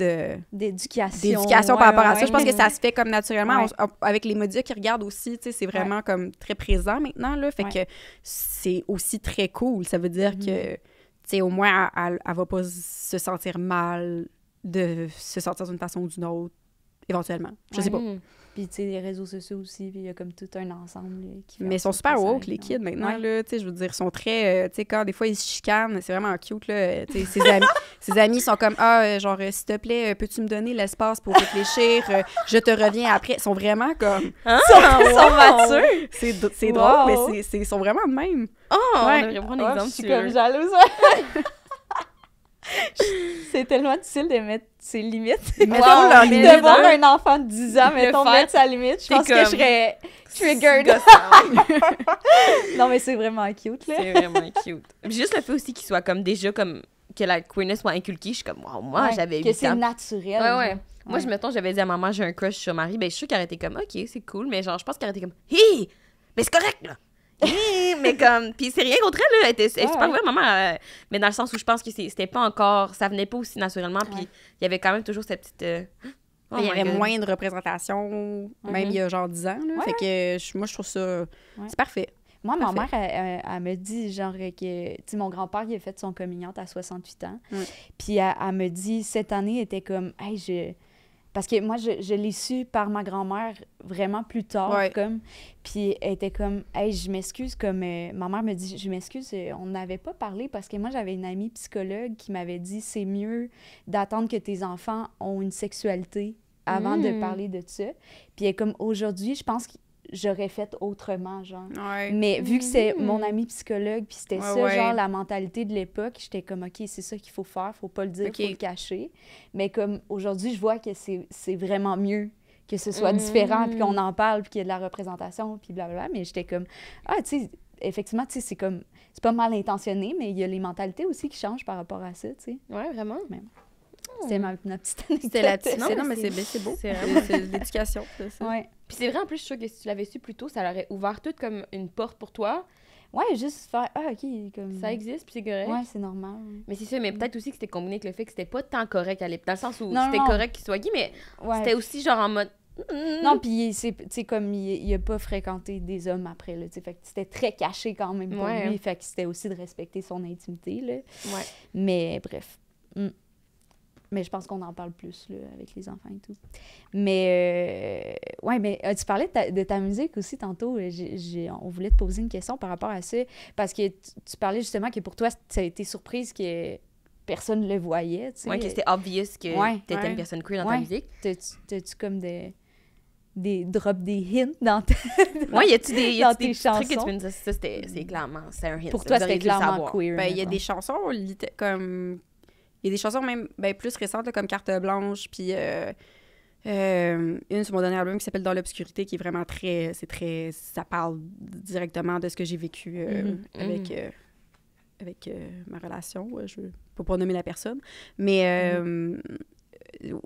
d'éducation par rapport à ça. Je pense que ça se fait comme naturellement. Avec les médias qui regardent aussi, tu sais, c'est vraiment comme très présent maintenant, là. Fait que c'est aussi très cool. Ça veut dire que... T'sais, au moins, elle va pas se sentir mal de se sentir d'une façon ou d'une autre, éventuellement. Je sais pas. Puis, tu sais, les réseaux sociaux aussi, il y a comme tout un ensemble. Mais ils sont super woke, les kids, maintenant. Tu sais, je veux dire, ils sont très... tu sais, quand des fois, ils se chicanent, c'est vraiment cute, là. Tu sais, ses amis sont comme « Ah, genre, s'il te plaît, peux-tu me donner l'espace pour réfléchir? Je te reviens après. » Ils sont vraiment comme... Hein? Ils sont matures! C'est drôle, mais ils sont vraiment de même. Oh, on devrait prendre un exemple. Je suis comme jalouse. C'est tellement difficile de mettre ses limites. De voir un enfant de 10 ans, mettons, mettre sa limite, je pense que je serais triggered. Non, mais c'est vraiment cute, là. C'est vraiment cute. Juste le fait aussi qu'il soit comme déjà comme... que la queerness soit inculquée, je suis comme wow, moi j'avais 8 ans. Que c'est naturel. Ouais. Moi, mettons, j'avais dit à maman, j'ai un crush sur Marie, ben je suis sûre qu'elle était comme OK, c'est cool, mais genre je pense qu'elle était comme hi, mais c'est correct là. Mais comme puis c'est rien contre elle là, elle super ouverte, maman, mais dans le sens où je pense que c'était pas encore, ça venait pas aussi naturellement, puis il y avait quand même toujours cette petite il y avait moins de représentation même il y a genre 10 ans là, fait que moi je trouve ça c'est parfait. Moi, ma mère, elle me dit, genre, que, tu sais, mon grand-père, il a fait son coming out à 68 ans. Oui. Puis elle me dit, cette année, elle était comme, hey, parce que moi, je l'ai su par ma grand-mère vraiment plus tard, comme. Puis elle était comme, hey, je m'excuse, comme, ma mère me dit, je m'excuse, on n'avait pas parlé parce que moi, j'avais une amie psychologue qui m'avait dit, c'est mieux d'attendre que tes enfants ont une sexualité avant de parler de ça. Puis elle est comme, aujourd'hui, je pense que j'aurais fait autrement, genre. Mais vu que c'est mon amie psychologue, puis c'était ça, genre, la mentalité de l'époque, j'étais comme, OK, c'est ça qu'il faut faire, faut pas le dire, faut le cacher. Mais comme, aujourd'hui, je vois que c'est vraiment mieux que ce soit différent, puis qu'on en parle, puis qu'il y ait de la représentation, puis blablabla. Mais j'étais comme, ah, tu sais, effectivement, tu sais, c'est comme, c'est pas mal intentionné, mais il y a les mentalités aussi qui changent par rapport à ça, tu sais. Ouais, vraiment. Même. C'était ma petite anecdote. C'était la petite. Non, mais c'est beau. C'est l'éducation, c'est ça. Ouais. Puis c'est vrai, en plus, je suis sûre que si tu l'avais su plus tôt, ça l'aurait ouvert toute comme une porte pour toi. Ouais, juste faire « Ah, OK, comme... » Ça existe, puis c'est correct. Ouais, c'est normal. Mais c'est ça, mais peut-être aussi que c'était combiné avec le fait que c'était pas tant correct à l'époque. Dans le sens où c'était correct qu'il soit gay, mais c'était aussi genre en mode... Non, puis c'est comme il a pas fréquenté des hommes après, là, tu sais, fait que c'était très caché quand même pour lui, fait que c'était aussi de respecter son intimité, là. Ouais. Mais bref. Mais je pense qu'on en parle plus, là, avec les enfants et tout. Mais, ouais, mais tu parlais de ta musique aussi tantôt. On voulait te poser une question par rapport à ça. Parce que tu parlais justement que pour toi, ça a été surprise que personne ne le voyait, tu sais. Ouais, que c'était obvious que t'étais une personne queer dans ta musique. T'as-tu comme des drops, des hints dans ta... Ouais, y a-tu des trucs que tu peux nous dire? Ça, c'est clairement... C'est un hint. Pour toi, c'était clairement queer. Ben, il y a des chansons, comme... Il y a des chansons même plus récentes, là, comme Carte Blanche, puis une sur mon dernier album qui s'appelle Dans l'obscurité, qui est vraiment très... Ça parle directement de ce que j'ai vécu avec ma relation. Je ne peux pas nommer la personne. Mais,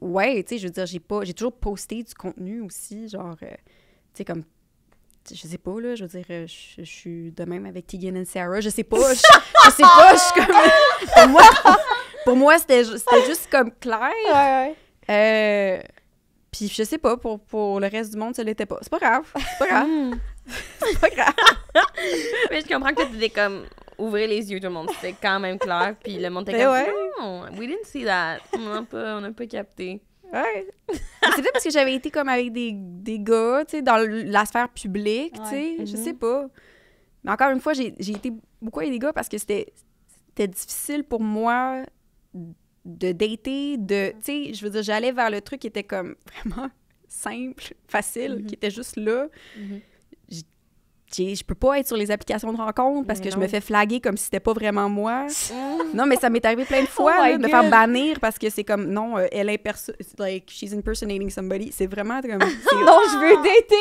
ouais, tu sais, je veux dire, j'ai toujours posté du contenu aussi, genre, tu sais, comme... Je sais pas, là, je veux dire, je suis de même avec Tegan et Sarah, je sais pas, je sais pas, je suis comme... Pour moi, c'était juste comme clair. Puis je sais pas, pour le reste du monde, ça l'était pas. C'est pas grave. C'est pas grave. Mais je comprends que t'étais comme... Ouvrez les yeux, tout le monde. C'était quand même clair. Puis le monde était comme... Non, we didn't see that. On n'a pas capté. Ouais. C'est peut-être parce que j'avais été comme avec des gars, tu sais, dans la sphère publique, tu sais. Je sais pas. Mais encore une fois, j'ai été beaucoup avec des gars parce que c'était difficile pour moi de dater, tu sais, je veux dire, j'allais vers le truc qui était comme vraiment simple, facile, qui était juste là. je peux pas être sur les applications de rencontre parce que je me fais flaguer comme si c'était pas vraiment moi. Non, mais ça m'est arrivé plein de fois, de me faire bannir parce que c'est comme, non, elle like, she's impersonating somebody. C'est vraiment comme... non, je veux dater!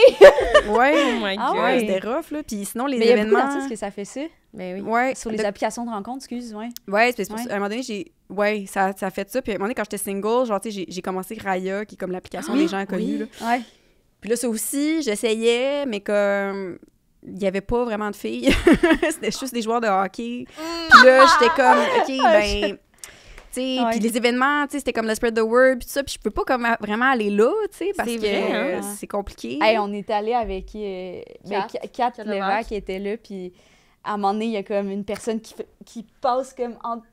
Ouais, c'était rough, là. Puis sinon, les événements... Mais il y a beaucoup d'artistes que ça fait ça. Ben oui. Sur les applications de rencontre, excuse, c'est parce qu'à un moment donné, j'ai... ça a fait ça. Puis à un moment donné, quand j'étais single, genre, tu sais, j'ai commencé Raya, qui est comme l'application des gens inconnus, là. Puis là, ça aussi, j'essayais, mais comme... il n'y avait pas vraiment de filles. C'était juste des joueurs de hockey. Puis là, j'étais comme, OK, ben... Puis les événements, c'était comme le spread the word, puis tout ça. Puis je peux pas comme vraiment aller là, tu sais, parce que c'est compliqué. Hey, on est allé avec Kat Leva qui était là, puis à un moment donné, il y a comme une personne qui passe comme entre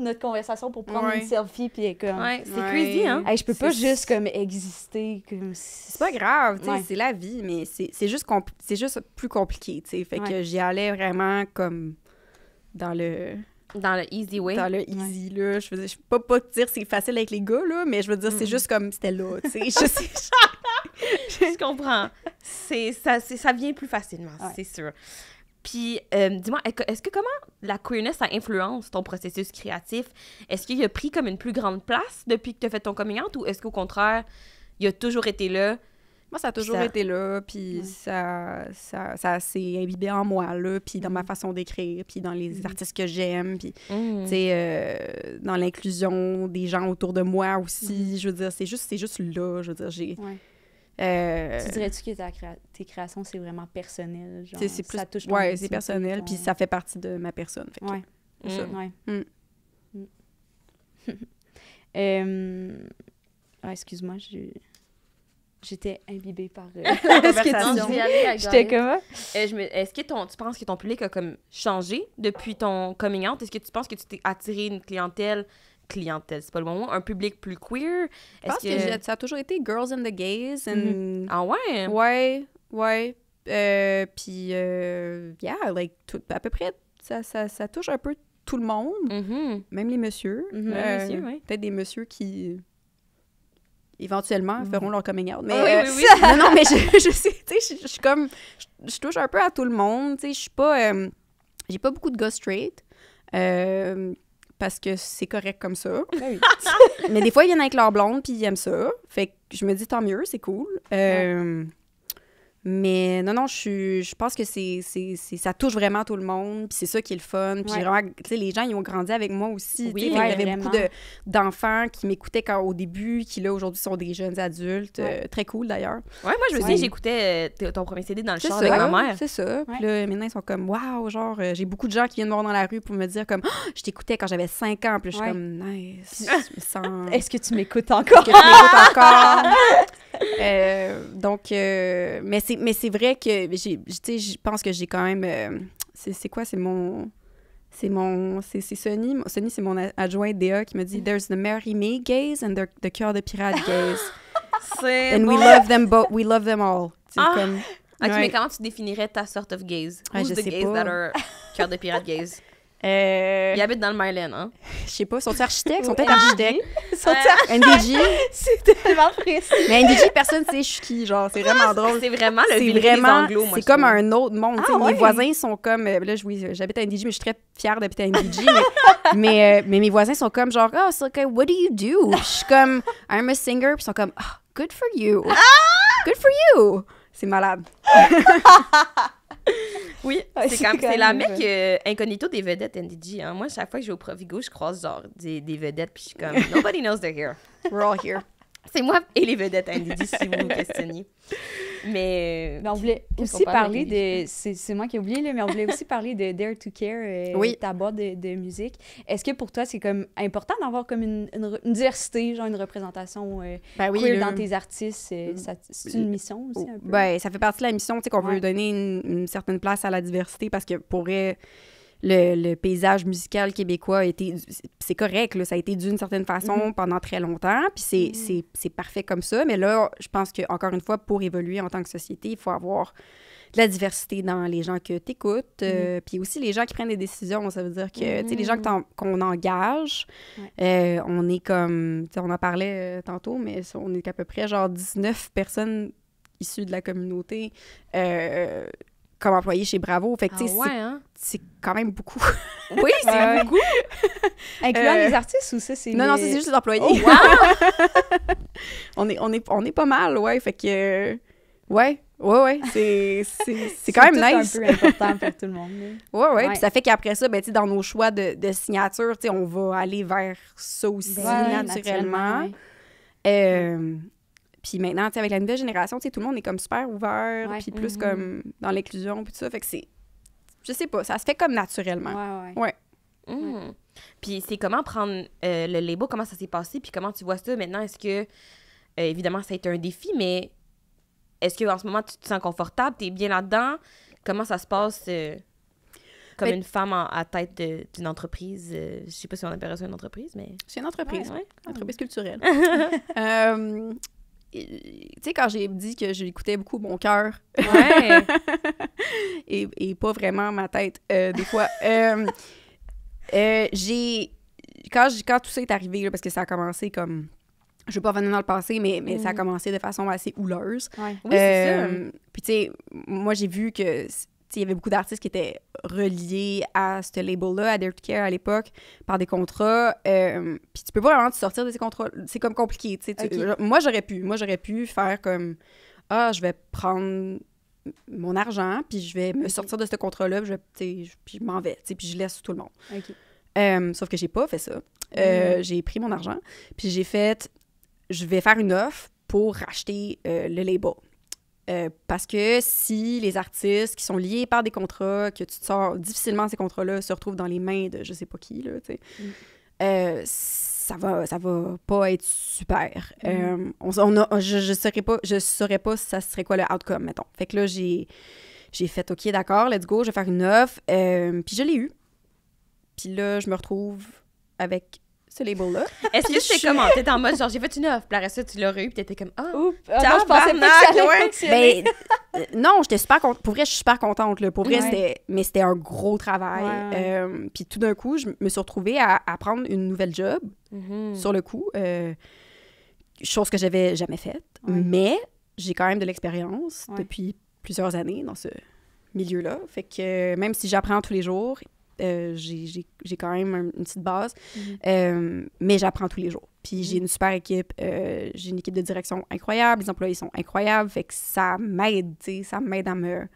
notre conversation pour prendre une selfie, puis comme... c'est crazy, hein? Hey, je peux pas juste comme exister. Comme... C'est pas grave, c'est la vie, mais c'est juste, plus compliqué, tu sais. Fait que j'y allais vraiment comme dans le... Dans le easy way. Dans le easy, là. Je veux dire, je peux pas te dire c'est facile avec les gars, là, mais je veux dire, c'est juste comme c'était là, tu sais. Je comprends. Ça vient plus facilement, c'est sûr. Puis, dis-moi, est-ce que comment la queerness, ça influence ton processus créatif? Est-ce qu'il a pris comme une plus grande place depuis que tu as fait ton coming out, ou est-ce qu'au contraire, il a toujours été là? Moi, ça a toujours été là, puis ça s'est imbibé en moi, là, puis dans ma façon d'écrire, puis dans les artistes que j'aime, puis, tu sais, dans l'inclusion des gens autour de moi aussi. Je veux dire, c'est juste là, je veux dire, j'ai... Tu dirais-tu que tes créations, c'est vraiment personnel? Genre, ça touche ton ouais, c'est personnel, puis ça fait partie de ma personne. Fait que, excuse-moi, j'étais imbibée par la conversation. J'étais comment? Est-ce que tu penses que ton public a comme changé depuis ton coming out? Est-ce que tu penses que tu t'es attiré une clientèle, c'est pas le bon mot, un public plus queer? Je pense que ça a toujours été girls in the gays. And... Ah ouais? Ouais. Puis, yeah, like, à peu près, ça touche un peu tout le monde, même les messieurs. Peut-être des messieurs qui, éventuellement, feront leur coming out. Mais, oui. Non, mais je sais, tu sais, je suis comme, je touche un peu à tout le monde, tu sais, je suis pas, j'ai pas beaucoup de gars straight, parce que c'est correct comme ça. Mais des fois, ils viennent avec leur blonde, puis ils aiment ça. Fait que je me dis, tant mieux, c'est cool. Mais non, je pense que ça touche vraiment tout le monde, puis c'est ça qui est le fun. Puis vraiment, tu sais, les gens, ils ont grandi avec moi aussi. Oui, j'avais beaucoup d'enfants qui m'écoutaient au début, qui là, aujourd'hui, sont des jeunes adultes. Très cool, d'ailleurs. Ouais, moi, je me souviens, j'écoutais ton premier CD dans le char avec ma mère. C'est ça. Puis là, maintenant, ils sont comme, waouh, genre, j'ai beaucoup de gens qui viennent me voir dans la rue pour me dire, comme, oh, je t'écoutais quand j'avais 5 ans. Puis je suis comme, nice. Est-ce que tu m'écoutes encore? Donc, mais c'est vrai que je pense que j'ai quand même c'est quoi, c'est Sonny, c'est mon adjoint DA qui me dit there's the Mary May gays and the Cœur de Pirate gays and we love them all. Mais comment tu définirais ta sort of gays? Who's the gays that are Cœur de Pirate gays? Ils habitent dans le Myland, hein? Je sais pas, sont-ils architectes? Sont peut-être architectes. NDG. C'est tellement précis. Mais NDG, personne sait je suis qui, genre, c'est vraiment drôle. C'est vraiment le pays des Anglo, moi. C'est comme un autre monde, tu sais. Mes voisins sont comme... Là, j'habite à NDG, mais je suis très fière d'habiter à NDG. Mais mes voisins sont comme genre, oh, c'est okay, what do you do? Je suis comme, I'm a singer, puis ils sont comme, oh, good for you. Good for you. C'est malade. Oui, c'est la mec incognito des vedettes NDG. Hein. Moi, chaque fois que je vais au Provigo, je croise genre des vedettes, puis je suis comme « Nobody knows they're here. We're all here. » C'est moi et les vedettes NDG, si vous me questionnez. Mais on voulait aussi parler de... C'est moi qui ai oublié, là, mais on voulait aussi parler de Dare to Care, ta boîte de musique. Est-ce que pour toi, c'est comme important d'avoir comme une diversité, genre une représentation queer dans tes artistes? C'est une mission aussi, un peu? Ben, ça fait partie de la mission, tu sais, qu'on veut donner une certaine place à la diversité, parce que pour... Le paysage musical québécois a été... C'est correct, là, ça a été dû d'une certaine façon pendant très longtemps, puis c'est parfait comme ça. Mais là, je pense que encore une fois, pour évoluer en tant que société, il faut avoir de la diversité dans les gens que tu écoutes, puis aussi les gens qui prennent des décisions. Ça veut dire que, tu sais, les gens qu'on engage, on est comme... Tu sais, on en parlait tantôt, mais on est à peu près genre 19 personnes issues de la communauté comme employée chez Bravo. Fait que, tu sais, c'est quand même beaucoup. Oui, c'est beaucoup. Incluant les artistes ou ça, c'est... Non, non, c'est juste les employés. Oh, wow! on est pas mal, ouais. Fait que... Ouais, c'est quand même nice. C'est un peu important pour tout le monde. Ouais. Puis ça fait qu'après ça, ben, tu sais, dans nos choix de signature, tu sais, on va aller vers ça aussi, naturellement. Puis maintenant, tu sais, avec la nouvelle génération, tu sais, tout le monde est comme super ouvert, puis plus comme dans l'inclusion, puis tout ça. Fait que c'est... Je sais pas, ça se fait comme naturellement. Ouais. Puis c'est comment prendre le label, comment ça s'est passé, puis comment tu vois ça maintenant? Est-ce que... évidemment, ça a été un défi, mais... Est-ce qu'en ce moment, tu te sens confortable? T'es bien là-dedans? Comment ça se passe comme une femme à tête d'une entreprise? Je sais pas si on appellerait ça une entreprise, mais... C'est une entreprise, entreprise culturelle. Tu sais, quand j'ai dit que j'écoutais beaucoup mon cœur et pas vraiment ma tête, des fois, j'ai... Quand tout ça est arrivé, là, parce que ça a commencé comme... Je ne veux pas revenir dans le passé, mais ça a commencé de façon assez houleuse. Oui, c'est ça. Puis, tu sais, moi, j'ai vu que il y avait beaucoup d'artistes qui étaient reliés à ce label-là, à Dare to Care à l'époque, par des contrats. Puis, tu peux pas vraiment te sortir de ces contrats. C'est comme compliqué. Moi, j'aurais pu faire comme « Ah, je vais prendre mon argent, puis je vais me sortir de ce contrat-là, puis je m'en vais, puis je laisse tout le monde. Okay. » Sauf que j'ai pas fait ça. J'ai pris mon argent, puis j'ai fait... Je vais faire une offre pour racheter le label. Parce que si les artistes qui sont liés par des contrats, que tu te sors difficilement ces contrats-là, se retrouvent dans les mains de je sais pas qui, là, tu sais, ça va pas être super. Je saurais pas ça serait quoi le outcome, mettons. Fait que là, j'ai fait « OK, d'accord, let's go, je vais faire une offre. » Puis je l'ai eue. Puis là, je me retrouve avec... ce label-là. Est-ce que c'est comment? T'étais en mode genre, j'ai fait une offre, puis après ça, tu l'aurais eu, puis t'étais comme, je pensais pas que ça allait fonctionner. Non, j'étais super contente. Pour vrai, je suis super contente, là. Pour vrai, c'était un gros travail. Puis tout d'un coup, je me suis retrouvée à prendre une nouvelle job, sur le coup. Chose que j'avais jamais faite. Mais j'ai quand même de l'expérience depuis plusieurs années dans ce milieu-là. Fait que même si j'apprends tous les jours... j'ai quand même une petite base, mais j'apprends tous les jours. Puis j'ai une super équipe, j'ai une équipe de direction incroyable, les employés sont incroyables, fait que ça m'aide, tu sais, ça m'aide à me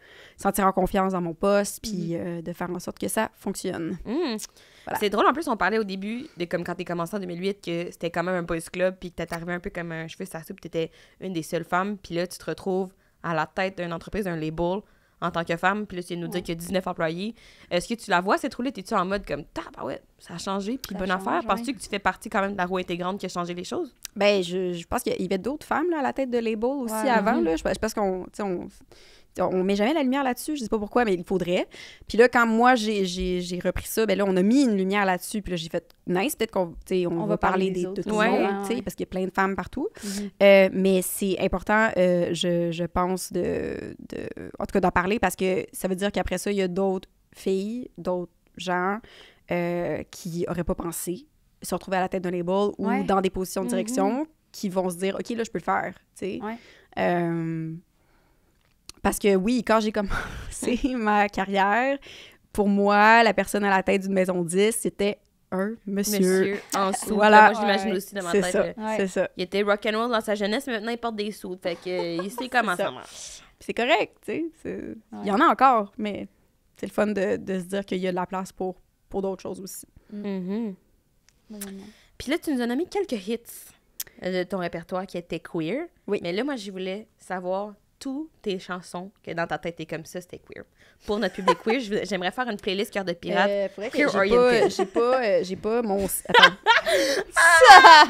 sentir en confiance dans mon poste, puis de faire en sorte que ça fonctionne. Voilà. C'est drôle, en plus, on parlait au début, de comme quand t'es commencé en 2008, que c'était quand même un boys club, puis que t'es arrivée un peu comme un cheveu sur la soupe, puis t'étais une des seules femmes, puis là, tu te retrouves à la tête d'une entreprise, d'un label, en tant que femme, puis là, tu nous dire qu'il y a 19 employés. Est-ce que tu la vois, cette roue-là? T'es-tu en mode comme, ça a changé, puis bonne affaire? Penses-tu que tu fais partie quand même de la roue intégrante qui a changé les choses? Bien, je pense qu'il y avait d'autres femmes là, à la tête de label aussi avant. Là. Je pense qu'on met jamais la lumière là-dessus. Je sais pas pourquoi, mais il faudrait. Puis là, quand moi, j'ai repris ça, ben là, on a mis une lumière là-dessus. Puis là, j'ai fait « Nice, peut-être qu'on va parler de tout le monde, parce qu'il y a plein de femmes partout. Mais c'est important, je pense, en tout cas, d'en parler parce que ça veut dire qu'après ça, il y a d'autres filles, d'autres gens qui n'auraient pas pensé se retrouver à la tête d'un label ou dans des positions de direction qui vont se dire « OK, là, je peux le faire. » Parce que oui, quand j'ai commencé ma carrière, pour moi, la personne à la tête d'une maison 10, c'était un monsieur. Monsieur en sous. Voilà. Moi, je l'imagine aussi dans ma tête. C'est ça. Il était rock'n'roll dans sa jeunesse, mais maintenant, il porte des sous. Fait qu'il sait comment ça marche. C'est correct, tu sais. Il y en a encore, mais c'est le fun de se dire qu'il y a de la place pour d'autres choses aussi. Puis là, tu nous as nommé quelques hits de ton répertoire qui étaient queer. Oui. Mais là, moi, je voulais savoir... toutes tes chansons que dans ta tête, t'es comme ça, c'était queer. Pour notre public queer, j'aimerais faire une playlist Cœur de Pirate. J'ai pas mon... Attends.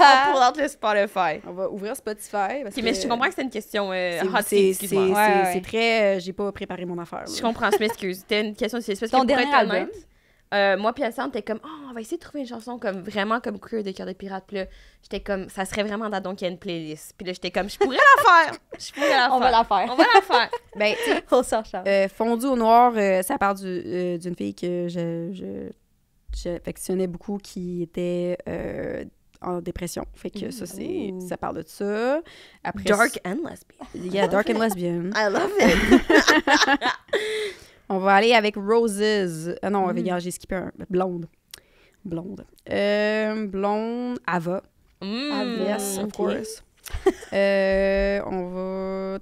On pourra le Spotify. On va ouvrir Spotify. Parce que... Mais je comprends que c'est une question hot seat, excuse-moi. C'est très... j'ai pas préparé mon affaire. Je comprends, je m'excuse. C'était une question... Ton dernier album? Moi puis Alessandre, t'es comme « Oh, on va essayer de trouver une chanson comme vraiment comme queer de Cœur de Pirate. » Puis là, j'étais comme « Ça serait vraiment donc qu'il y a une playlist. » Puis là, j'étais comme « Je pourrais la faire! On va la faire. Ben, tu sais, Fondue au noir, ça part d'une fille que j'affectionnais beaucoup, qui était en dépression. Fait que ça parle de ça. Après, dark and lesbian. Yeah, dark and lesbian. I love it! On va aller avec Roses. Ah non, j'ai skippé un. Blonde. Blonde. Blonde. Ava. Yes, of course. On va.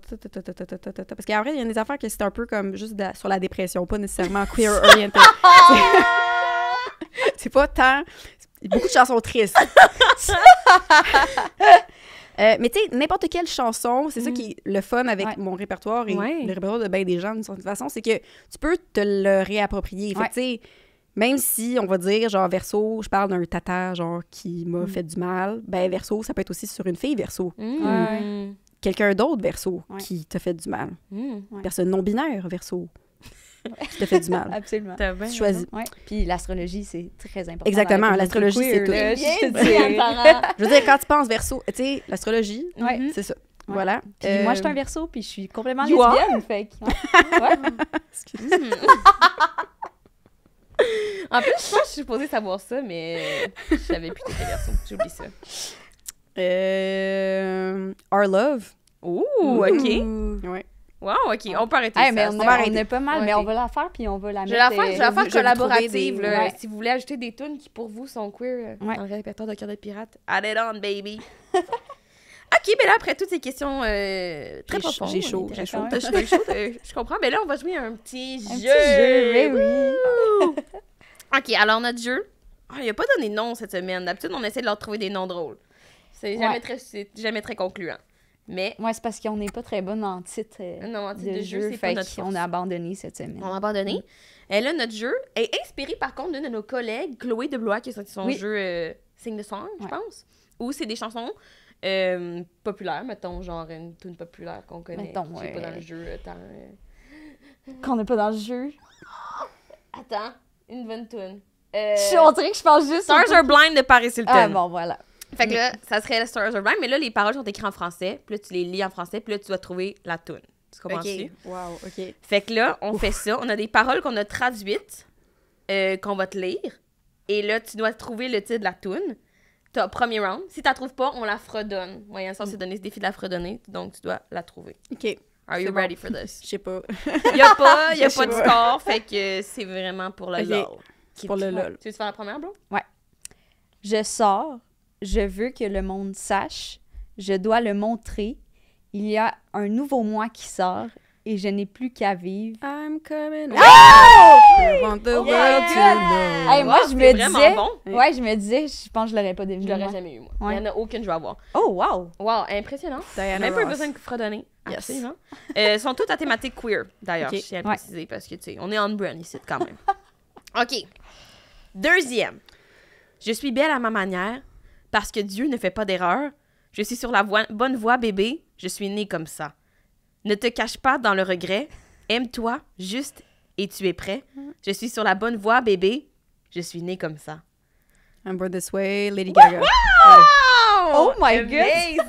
Parce qu'en vrai, il y a des affaires que c'est un peu comme juste sur la dépression, pas nécessairement queer orienté. C'est pas tant. Beaucoup de chansons tristes. Mais tu sais, n'importe quelle chanson, c'est ça qui est le fun avec mon répertoire et le répertoire de bien des gens d'une certaine façon, c'est que tu peux te le réapproprier. Fait que tu sais, même si on va dire, genre Verso, je parle d'un tata genre qui m'a fait du mal, ben Verso, ça peut être aussi sur une fille Verso. Quelqu'un d'autre Verso qui t'a fait du mal. Personne non-binaire Verso. Qui t'a fait du mal. Absolument. T'as bien choisi. Ouais. Puis l'astrologie, c'est très important. Exactement. L'astrologie, c'est tout. Je veux dire, quand tu penses Verseau, tu sais, l'astrologie, c'est ça. Ouais. Voilà. Puis moi, je suis un Verseau, puis je suis complètement lesbienne. Fait que... Excuse-moi. En plus, je pense que je suis supposée savoir ça, mais je savais plus que j'étais Verseau. J'oublie ça. Our Love. Ouh, OK. Ouais. Wow, OK, on peut arrêter ça. Mais on a pas mal, mais on va la faire, puis on va la mettre... Je vais la faire collaborative, là. Si vous voulez ajouter des tunes qui, pour vous, sont queer dans le répertoire de Cœur de Pirate, add it on, baby! OK, mais là, après toutes ces questions très profondes... J'ai chaud. Je comprends, mais là, on va jouer à un petit jeu! Oui! OK, alors notre jeu... Il n'a pas donné de nom cette semaine. D'habitude, on essaie de leur trouver des noms drôles. C'est jamais très concluant. Mais... Oui, c'est parce qu'on n'est pas très bonne en titre de jeu, fait qu'on a abandonné cette semaine. On a abandonné. Et là, notre jeu est inspiré, par contre, d'une de nos collègues, Chloé de Blois, qui a sorti son jeu Sing the Song, je pense. Où c'est des chansons populaires, mettons, genre une tune populaire qu'on connaît, qui n'est pas dans le jeu. Qu'on n'est pas dans le jeu. Attends, une bonne tune. On dirait que je pense juste... Stars Are Blind de Paris Hilton. Ah bon, voilà. Fait que là, ça serait Stars Are Blind, mais là, les paroles sont écrites en français, puis là, tu les lis en français, puis là, tu vas trouver la toune. Tu comprends-tu? OK. Wow, OK. Fait que là, on fait ça. On a des paroles qu'on a traduites, qu'on va te lire, et là, tu dois trouver le titre de la toune. T'as premier round. Si t'as trouves pas, on la fredonne. Ouais, en sens, c'est donné ce défi de la fredonner, donc tu dois la trouver. OK. Are you ready for this? Je sais pas. Y a pas de score, fait que c'est vraiment pour le lol. Pour le lol. Tu veux faire la première, bro? Ouais. Je sors. Je veux que le monde sache, je dois le montrer. Il y a un nouveau moi qui sort et je n'ai plus qu'à vivre. I'm coming. I want the world to know. Hey, moi, je me disais, je pense que je l'aurais pas deviné. Je l'aurais jamais eu, moi. Il n'y en a aucune que je vais avoir. Oh, wow. Wow, impressionnant. Même pas besoin de fredonner. Yes. Sont toutes à thématique queer, d'ailleurs. Okay. Je tiens à préciser parce que, tu sais, on est on-brand ici, quand même. OK. Deuxième. Je suis belle à ma manière. Parce que Dieu ne fait pas d'erreur. Je suis sur la bonne voie, bébé. Je suis née comme ça. Ne te cache pas dans le regret. Aime-toi, juste, et tu es prêt. Je suis sur la bonne voie, bébé. Je suis née comme ça. I'm born this way, Lady Gaga. Wow! Oh my God! Amazing!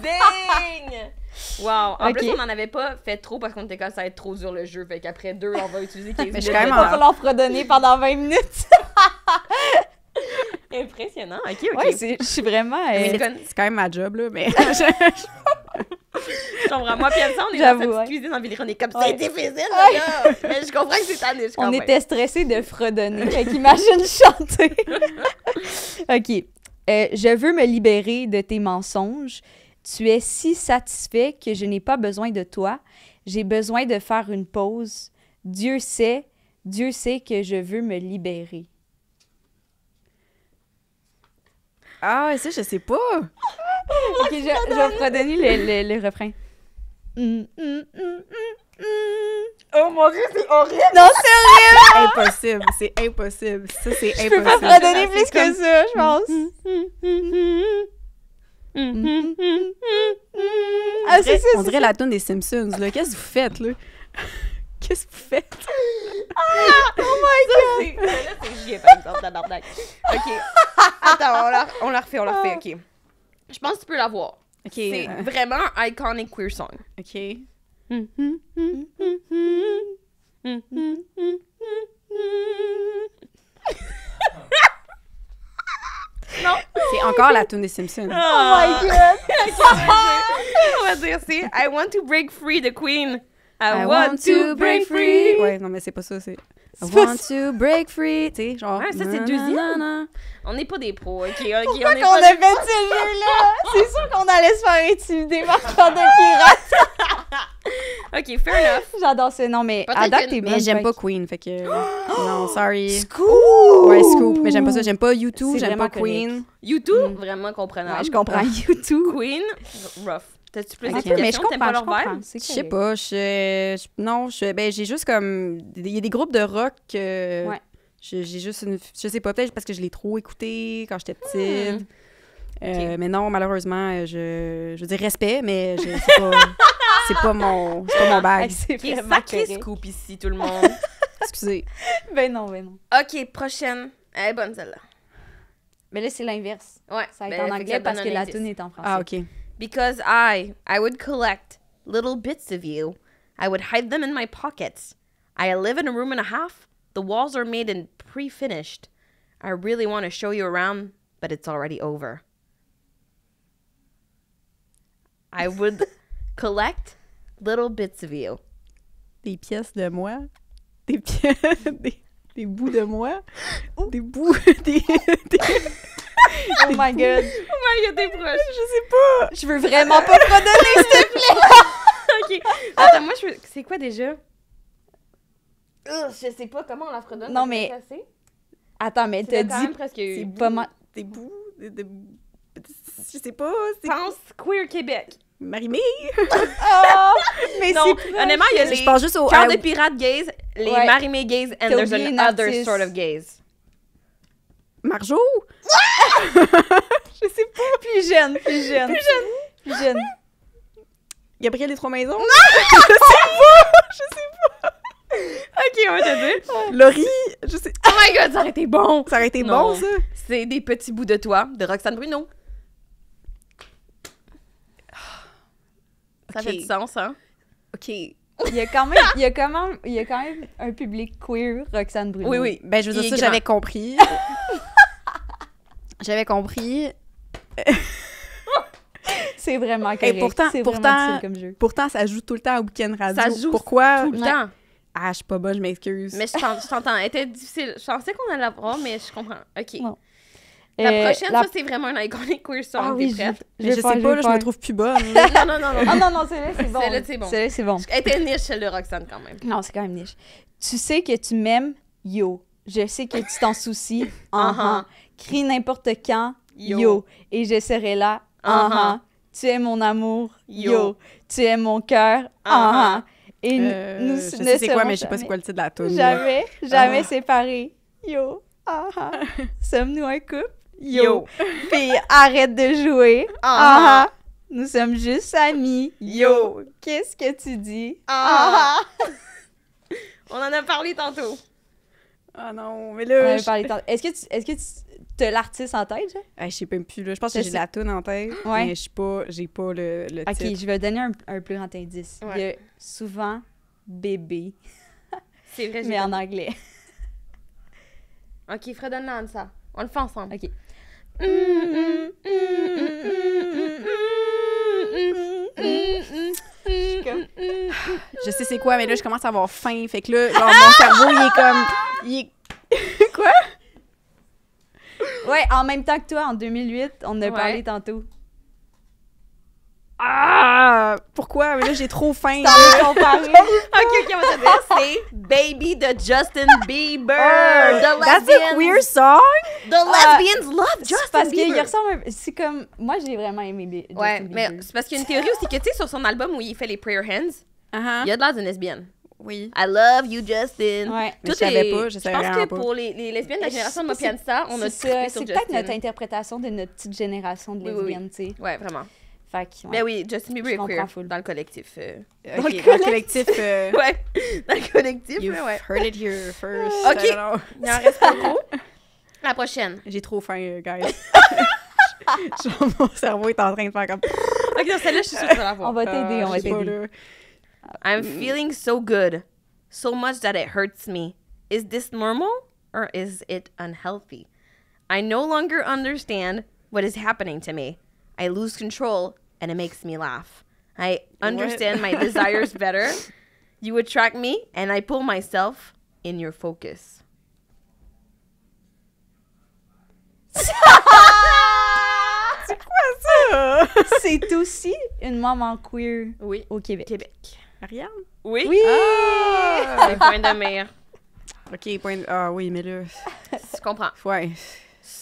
Wow! En plus, on n'en avait pas fait trop parce qu'on était comme ça, être trop dur le jeu. Fait qu'après deux, on va utiliser 15 minutes. Mais je suis quand même en train de leur fredonner pendant 20 minutes. Impressionnant. OK. Oui, je suis vraiment... C'est quand même ma job, là, mais... Je comprends. Moi, puis ça, on est dans cette petite cuisine en ville, on est comme, c'est difficile, là! Mais je comprends que c'est tanné, je comprends. On était stressés de fredonner, fait qu'imagine chanter! OK. Je veux me libérer de tes mensonges. Tu es si satisfait que je n'ai pas besoin de toi. J'ai besoin de faire une pause. Dieu sait que je veux me libérer. Ah, ça, je sais pas! OK, je vais vous redonner le refrain. Oh mon Dieu, c'est horrible! Non, c'est horrible! Impossible, c'est impossible. Ça, c'est impossible. Je peux pas redonner plus que ça, je pense. Ah, c'est ça! On dirait la toune des Simpsons, là. Qu'est-ce que vous faites, là? Qu'est-ce que vous faites? Ah! Oh my God! Ça, là, c'est gié, par exemple, tabarnak. OK. Attends, on la refait, OK. Je pense que tu peux la voir. OK. C'est vraiment un iconic queer song. OK. Non? C'est encore la tune des Simpsons. Oh my God! On va dire, c'est « I want to break free the queen ». I want to break free. Ouais, non, mais c'est pas ça, c'est I want to break free. Tu sais, genre. Ah, ça, c'est deuxième. On n'est pas des pros, OK? Pourquoi on qu'on avait ce jeu-là? C'est sûr qu'on allait se faire intimider par Cœur de Pirate. OK, fair enough. J'adore ce nom, mais à date, t'es bien. Mais j'aime pas Queen, fait que. Non, sorry. Scoop! Ouais, Scoop. Mais j'aime pas ça. J'aime pas U2, j'aime pas Queen. U2, vraiment comprenable. Ouais, je comprends. U2. Queen, rough. T'as-tu plus d'explications? T'aimes pas leur vibe? Je sais pas. Non, ben, j'ai juste comme... Il y a des groupes de rock que... Ouais. J'ai juste une... Je sais pas, peut-être parce que je l'ai trop écouté quand j'étais petite. Okay. Mais non, malheureusement, je veux dire respect, mais c'est pas... c'est pas mon bag. C'est vraiment sacré scoop ici, tout le monde. Excusez. Ben non. OK, prochaine. Elle est bonne, celle-là. Mais là, c'est l'inverse. Ouais. Ça a été en anglais parce que la tune est en français. Ah, OK. Because I would collect little bits of you. I would hide them in my pockets. I live in a room and a half. The walls are made and pre-finished. I really want to show you around, but it's already over. I would collect little bits of you. Des pièces de moi. Des pièces... Des bouts de moi. Ouh. Des bouts... Oh my god, t'es proche. Je sais pas. Je veux vraiment pas te redonner, s'il te plaît. OK. Attends, moi, je veux... C'est quoi déjà? Je sais pas comment on la redonne. Non, mais... Attends, mais t'as dit... C'est pas mal... Des bouts... Je sais pas. Pense Queer Québec. Marie-Mé! Oh! Mais non, honnêtement, il y a les... Je pense juste au... Cœur de Pirate gays, les Marie-Mé gays, and there's another sort of gays. Marjo? Je sais pas. Plus jeune. Gabriel des Trois Maisons? Non! Je sais pas. OK, on va te dire. Laurie, je sais. Oh my god, ça aurait été bon. Ça aurait été bon, ça. C'est Des petits bouts de toi, de Roxane Bruneau. Ça fait du sens, hein? OK. Il y a quand même un public queer, Roxane Bruneau. Oui. Ben, je veux dire, ça, j'avais compris. C'est vraiment correct. Et pourtant, comme jeu. Pourtant, ça joue tout le temps au Week-end Radio. Ça joue tout le temps. Ah, je suis pas bonne, je m'excuse. Mais je t'entends. Elle était difficile. Je pensais qu'on allait la voir, mais je comprends. OK. Non. La prochaine, ça, c'est vraiment un iconic queer song. Ah, oui, je sais pas, je me trouve plus bonne. Non. Ah non, celle-là, c'est bon. Celle-là, c'est bon. Elle était niche, celle de Roxane, quand même. Non, c'est quand même niche. Tu sais que tu m'aimes, yo. Je sais que tu t'en soucies, Crie n'importe quand, yo. Et je serai là, Tu es mon amour, yo. Tu es mon cœur, Et nous ne serons mais je sais pas c'est quoi le titre de la tune. Jamais séparés, yo. Sommes-nous un couple? Yo. Puis arrête de jouer. Nous sommes juste amis. Yo. Qu'est-ce que tu dis? On en a parlé tantôt. Ah non, mais là... Est-ce que tu t'as l'artiste en tête, genre? Je sais même plus, là. Je pense que j'ai la toune en tête, mais j'ai pas le titre. OK, je vais donner un plus grand indice. Ouais. Il y a souvent bébé. C'est vrai, mais en anglais. OK, fredonne-la, ça. On le fait ensemble. OK. Je sais c'est quoi, mais là, je commence à avoir faim. Fait que là, genre, mon cerveau, il est... Quoi? Ouais, en même temps que toi, en 2008, on en a parlé tantôt. Ah! Pourquoi? Mais là, j'ai trop faim. OK, on va te dire. C'est Baby de Justin Bieber. That's a queer song? The lesbians love Justin Bieber. Parce qu'il ressemble... C'est comme... Moi, j'ai vraiment aimé Justin Bieber. Ouais, mais c'est parce qu'il y a une théorie aussi que, tu sais, sur son album où il fait les prayer hands, il y a de l'air d'une lesbienne. Oui. I love you, Justin. Ouais. Mais je savais pas, je savais rien. Je pense que pour les lesbiennes de la génération de Mopianista, on a trippé sur Justin. C'est peut-être notre interprétation de notre petite génération de lesbiennes, tu sais. Ouais, vraiment. Ben oui, Justin Bieber est queer dans le collectif. Dans le collectif. You've heard it here first. OK, il en reste pas trop. La prochaine. J'ai trop faim, guys. Genre, mon cerveau est en train de faire comme... OK, dans celle-là, je suis sûre que tu vas la voir. On va t'aider. I'm feeling so good. So much that it hurts me. Is this normal or is it unhealthy? I no longer understand what is happening to me. I lose control and it makes me laugh. I understand my desires better. You attract me and I pull myself in your focus. C'est quoi ça? C'est aussi une maman queer oui. au Québec. Québec. Ariane? Oui. Oui! Ah, les points de mer. OK, point de... Ah oui, mais là... Je comprends. Ouais.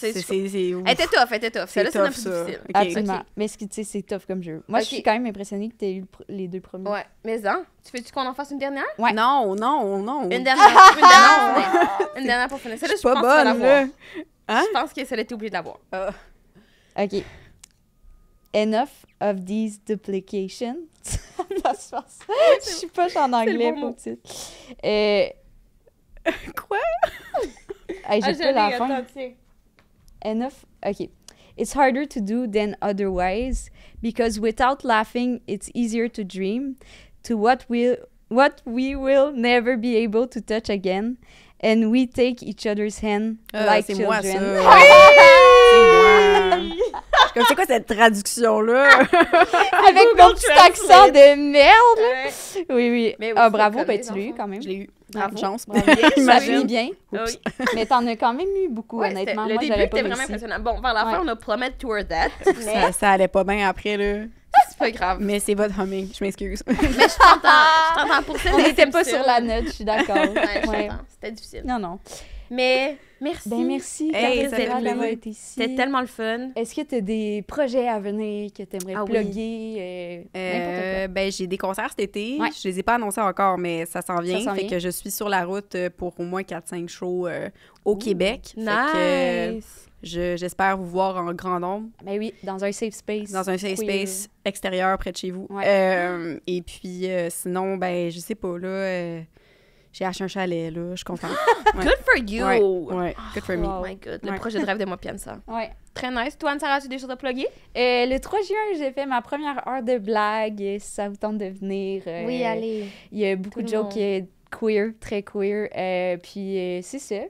Elle était tough. Celle-là, c'est un peu plus difficile. Okay. Absolument. Okay. Mais tu sais, c'est tough comme jeu. Moi, okay. je suis quand même impressionnée que tu aies eu les deux premiers. Ouais. Mais hein, tu veux-tu qu'on en fasse une dernière? Ouais. Non. Une dernière pour finir. Celle-là, je pense que tu vas l'avoir. Hein? Je pense que celle-là, t'es obligée de l'avoir. OK. Enough of these duplications. Je suis poche en anglais, mon petit. Quoi? Hey, j'ai pas la fin. Enough. OK. It's harder to do than otherwise because without laughing, it's easier to dream to what we will never be able to touch again, and we take each other's hand like children. Moi, ça. Oui! C'est moi. Comme c'est quoi cette traduction là? Avec mon petit accent de merde. Oui. Mais ah bravo, ben tu l'as eu quand même. Je l'ai eu. Bravo. Chance. J'imagine bien. Oui. Mais t'en as quand même eu beaucoup honnêtement. Le début était vraiment impressionnant. Bon, vers la fin on a promet toward that. Ça allait pas bien après là. C'est pas grave. Mais c'est votre homing, je m'excuse. Mais je t'entends pour ça. On n'était pas sur la note, je suis d'accord. C'était difficile. Non. Mais merci. Ben merci d'avoir été ici. C'était tellement le fun. Est-ce que tu as des projets à venir que tu aimerais plugger? Ben j'ai des concerts cet été. Ouais. Je les ai pas annoncés encore, mais ça s'en vient. Ça fait que je suis sur la route pour au moins 4-5 shows au Québec. Nice. Fait que, j'espère vous voir en grand nombre. Ben oui, dans un safe space. Dans un safe space extérieur près de chez vous. Ouais. Et puis sinon, ben je sais pas là. J'ai acheté un chalet, là, je suis contente. Ouais. Good for you! Ouais. Good for me. Oh my God, le projet de rêve de moi puis Anne-Sarah. Ouais. Très nice. Toi, Anne-Sarah, as-tu des choses à plugger? Le 3 juin, j'ai fait ma première heure de blague. Si ça vous tente de venir. Oui, allez. Il y a beaucoup de jokes queer, très queer. Puis c'est ça.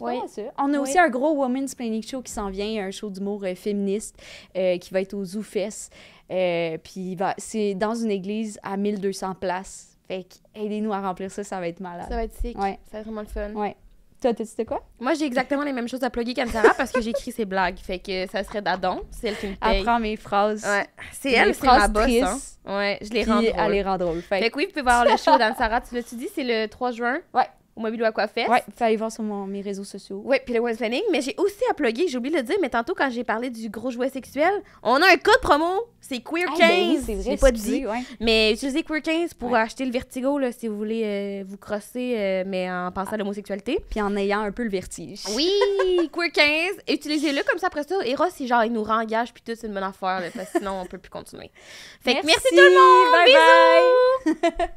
On a aussi un gros Women's Planning Show qui s'en vient, un show d'humour féministe qui va être au Zoo Fest. Puis c'est dans une église à 1200 places. Fait qu'aidez-nous à remplir ça, ça va être malade. Ça va être sick. Ouais. Ça va être vraiment le fun. Ouais. Toi, t'as dit c'était quoi? Moi, j'ai exactement les mêmes choses à plugger qu'Anne-Sarah parce que j'écris ses blagues. Fait que ça serait d'Adon. C'est elle qui me paye. Elle prend mes phrases. Ouais. C'est elle, c'est ma boss. Hein. Ouais, je les rends drôles. Elle les rend drôles. Fait que oui, vous pouvez voir le show d'Anne-Sarah. Tu l'as-tu dit? C'est le 3 juin? Ouais. Au Mobile ou Aquafest. Oui, il faut aller voir sur mes réseaux sociaux. Oui, puis le Women's Planning. Mais j'ai aussi à plugger, j'ai oublié de le dire, mais tantôt, quand j'ai parlé du gros jouet sexuel, on a un code promo, c'est QUEER15. Ben oui, j'ai pas dit. Ouais. Mais utilisez QUEER15 pour acheter le vertigo, là, si vous voulez vous crosser, mais en pensant à l'homosexualité. Puis en ayant un peu le vertige. Oui, QUEER15. Utilisez-le comme ça après ça. Eros, c'est genre, il nous engage, puis tout, c'est une bonne affaire, là, parce que sinon, on peut plus continuer. Fait que merci tout le monde. Bye. Bisous. Bye.